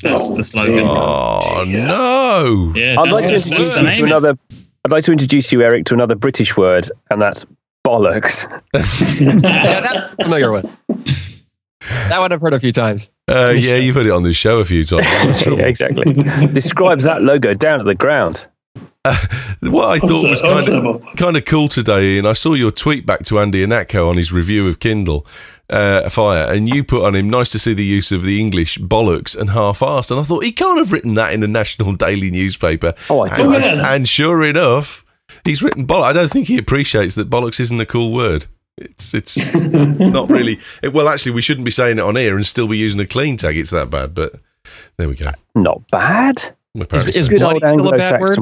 That's the slogan. Oh, yeah. No. Yeah, I'd like to introduce you to another, I'd like to introduce you, Eric, to another British word, and that's bollocks. Yeah, that's familiar with. That one I've heard a few times. Uh, yeah, you've heard it on this show a few times. Yeah, exactly. Describes that logo down at the ground. Uh, what I thought was kind of, kind of cool today, and I saw your tweet back to Andy Anatko on his review of Kindle uh, Fire, and you put on him, nice to see the use of the English bollocks and half-assed, and I thought, he can't have written that in a national daily newspaper. Oh, I do. And, and sure enough, he's written bollocks. I don't think he appreciates that bollocks isn't a cool word. It's, it's not really... It, well, actually, we shouldn't be saying it on air and still be using a clean tag. It's that bad, but there we go. Not bad. Is, is bloody still a bad word?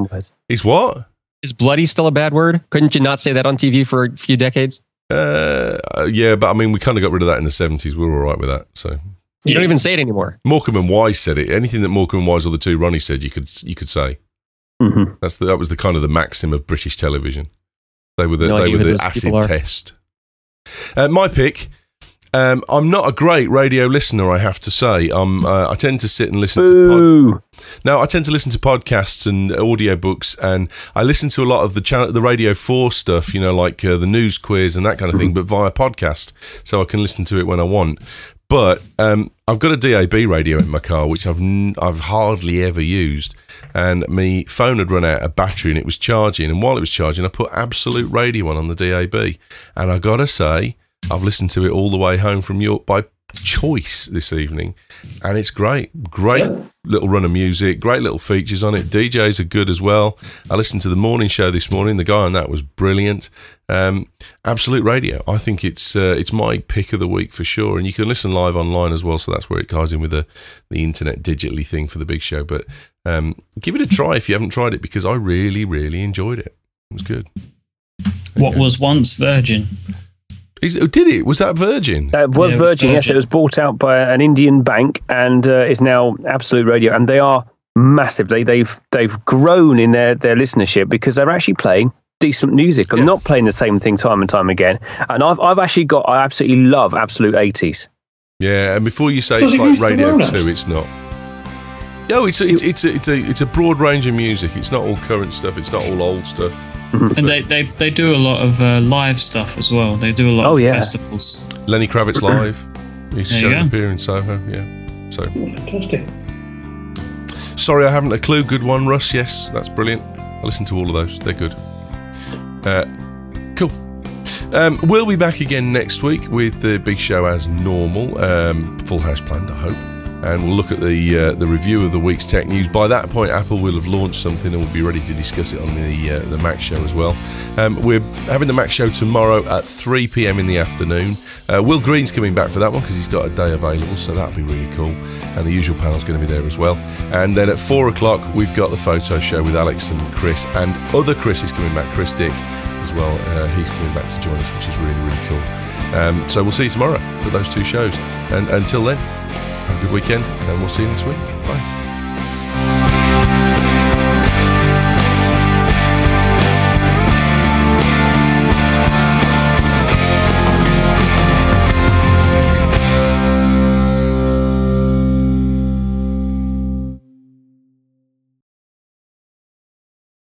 Is what? Is bloody still a bad word? Couldn't you not say that on T V for a few decades? Uh, yeah, but I mean, we kind of got rid of that in the seventies. We were all right with that. So you yeah. don't even say it anymore. Morecambe and Wise said it. Anything that Morecambe and Wise or the two Ronnie said, you could you could say. Mm-hmm. That's the, that was the kind of the maxim of British television. They were the no they were the acid test. Uh, my pick. Um, I'm not a great radio listener, I have to say. Um, uh, I tend to sit and listen Boo. to pod now. I tend to listen to podcasts and audiobooks, and I listen to a lot of the channel, the Radio four stuff, you know, like uh, the news quiz and that kind of thing, but via podcast, so I can listen to it when I want. But um, I've got a D A B radio in my car, which I've n I've hardly ever used, and my phone had run out of battery, and it was charging. And while it was charging, I put Absolute Radio on on the D A B, and I gotta say, I've listened to it all the way home from York by choice this evening, and it's great. Great yeah. little run of music, great little features on it. D Js are good as well. I listened to the morning show this morning. The guy on that was brilliant. Um, Absolute Radio. I think it's uh, it's my pick of the week for sure, and you can listen live online as well, so that's where it ties in with the, the internet digitally thing for the big show. But um, give it a try if you haven't tried it, because I really, really enjoyed it. It was good. There what was once Virgin... Is it, did it? Was that Virgin? Uh, well, yeah, Virgin, Virgin, yes. It was bought out by an Indian bank and uh, is now Absolute Radio. And they are massive. They, they've they've grown in their, their listenership because they're actually playing decent music. I'm yeah. not playing the same thing time and time again. And I've, I've actually got, I absolutely love Absolute eighties. Yeah, and before you say it's, it's like Radio two, it's not. No, it's a, it's, it's, a, it's, a, it's a broad range of music. It's not all current stuff. It's not all old stuff. And they, they, they do a lot of uh, live stuff as well. They do a lot oh, of yeah. festivals. Lenny Kravitz Live. He's there shown up here in Soho, yeah. So fantastic. Sorry, I haven't a clue. Good one, Russ. Yes, that's brilliant. I listen to all of those. They're good. Uh, cool. Um, we'll be back again next week with the big show as normal. Um, full house planned, I hope. And we'll look at the uh, the review of the week's tech news. By that point, Apple will have launched something and we'll be ready to discuss it on the uh, the Mac show as well. Um, we're having the Mac show tomorrow at three p m in the afternoon. Uh, Will Green's coming back for that one because he's got a day available, so that'll be really cool. And the usual panel's going to be there as well. And then at four o'clock, we've got the photo show with Alex and Chris. And other Chris is coming back, Chris Dick as well. Uh, he's coming back to join us, which is really, really cool. Um, so we'll see you tomorrow for those two shows. And until then, have a good weekend, and we'll see you next week. Bye.